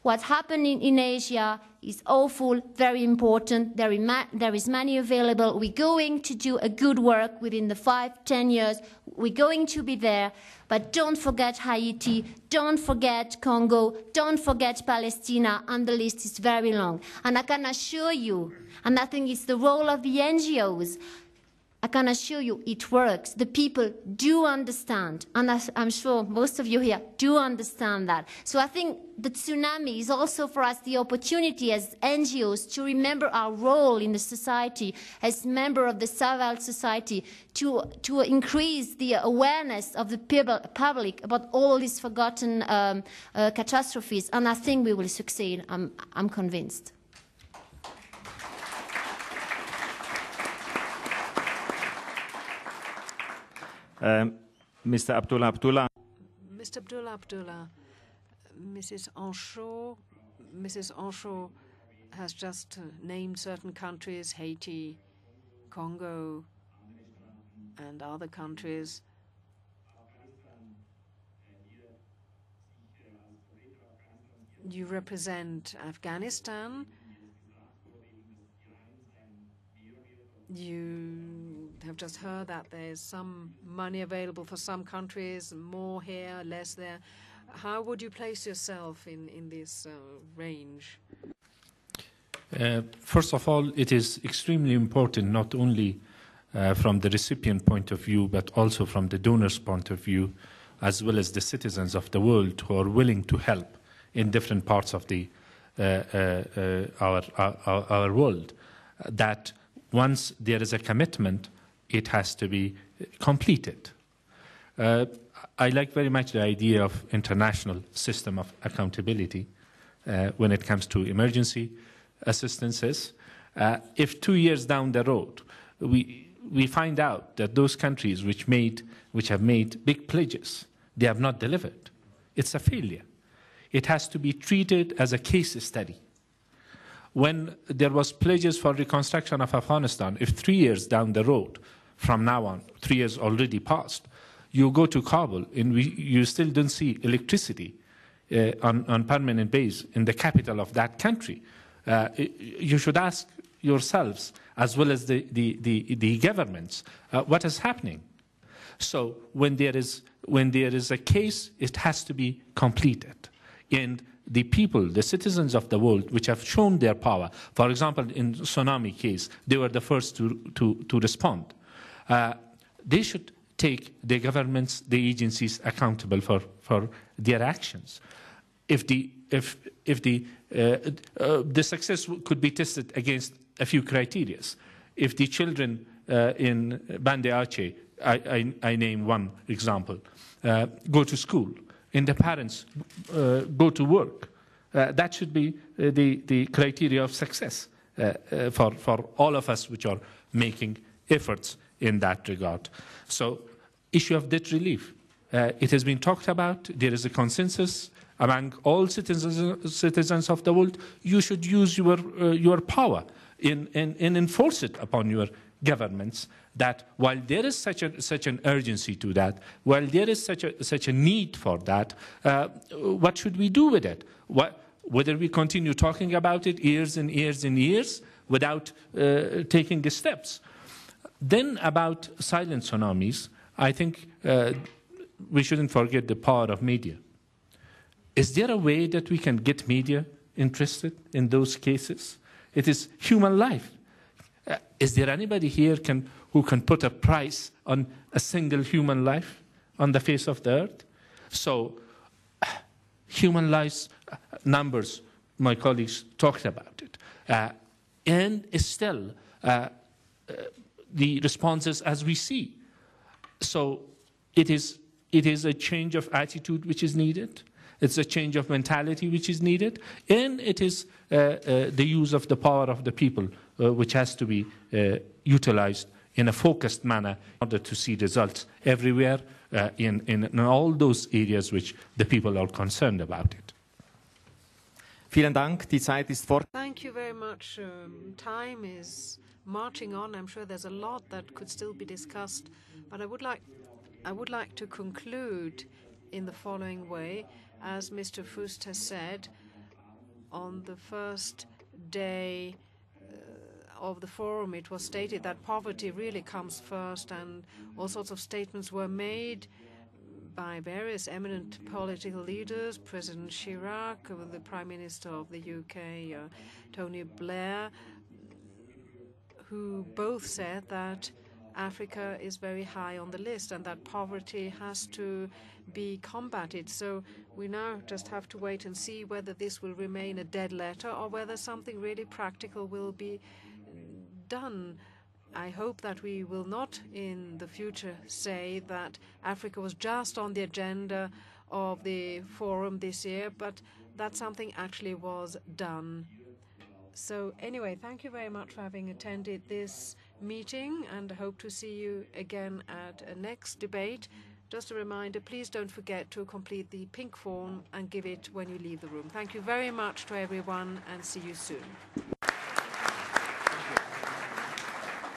What's happening in Asia is awful, very important. There is money available. We're going to do a good work within the 5-10 years. We're going to be there. But don't forget Haiti, don't forget Congo, don't forget Palestine, and the list is very long. And I can assure you, and I think it's the role of the NGOs, I can assure you it works. The people do understand, and I'm sure most of you here do understand that. So I think the tsunami is also for us the opportunity as NGOs to remember our role in the society, as member of the civil society, to increase the awareness of the public about all these forgotten catastrophes, and I think we will succeed, I'm convinced. Mr. Abdullah Abdullah. Mr. Abdullah Abdullah, Mrs. Henchoz, Mrs. Henchoz has just named certain countries, Haiti, Congo, and other countries. You represent Afghanistan. You have just heard that there's some money available for some countries, more here, less there. How would you place yourself in this range? First of all, it is extremely important, not only from the recipient point of view, but also from the donor's point of view, as well as the citizens of the world who are willing to help in different parts of the, our world, that once there is a commitment, it has to be completed. I like very much the idea of international system of accountability when it comes to emergency assistances. If 2 years down the road, we find out that those countries which have made big pledges, they have not delivered, it's a failure. It has to be treated as a case study. When there was pledges for reconstruction of Afghanistan, if 3 years down the road, from now on, 3 years already passed, you go to Kabul and you still don't see electricity on permanent base in the capital of that country, you should ask yourselves, as well as the governments, what is happening? So when there is a case, it has to be completed. And the people, the citizens of the world, which have shown their power. For example, in the tsunami case, they were the first to respond. They should take the governments, the agencies accountable for their actions. If the success could be tested against a few criteria. If the children in Banda Aceh, I name one example, go to school, and the parents go to work. That should be the criteria of success for all of us which are making efforts in that regard. So, issue of debt relief. It has been talked about. There is a consensus among all citizens of the world. You should use your power and enforce it upon your governments, that while there is such an urgency to that, while there is such a need for that, what should we do with it? Whether we continue talking about it years and years and years without taking the steps. Then about silent tsunamis, I think we shouldn't forget the power of media. Is there a way that we can get media interested in those cases? It is human life. Is there anybody here who can put a price on a single human life on the face of the earth? So, human lives, numbers, my colleagues talked about it. And still, the responses as we see. So, it is a change of attitude which is needed. It's a change of mentality which is needed. And it is the use of the power of the people, which has to be utilized in a focused manner in order to see results everywhere in all those areas which the people are concerned about it. Thank you very much. Time is marching on. I'm sure there's a lot that could still be discussed, but I would like to conclude in the following way. As Mr. Fust has said, On the first day of the forum, it was stated that poverty really comes first, and all sorts of statements were made by various eminent political leaders, President Chirac, the Prime Minister of the UK, Tony Blair, who both said that Africa is very high on the list and that poverty has to be combated. So we now just have to wait and see whether this will remain a dead letter or whether something really practical will be done. I hope that we will not in the future say that Africa was just on the agenda of the forum this year, but that something actually was done. So anyway, thank you very much for having attended this meeting, and I hope to see you again at a next debate. Just a reminder, please don't forget to complete the pink form and give it when you leave the room. Thank you very much to everyone, and see you soon.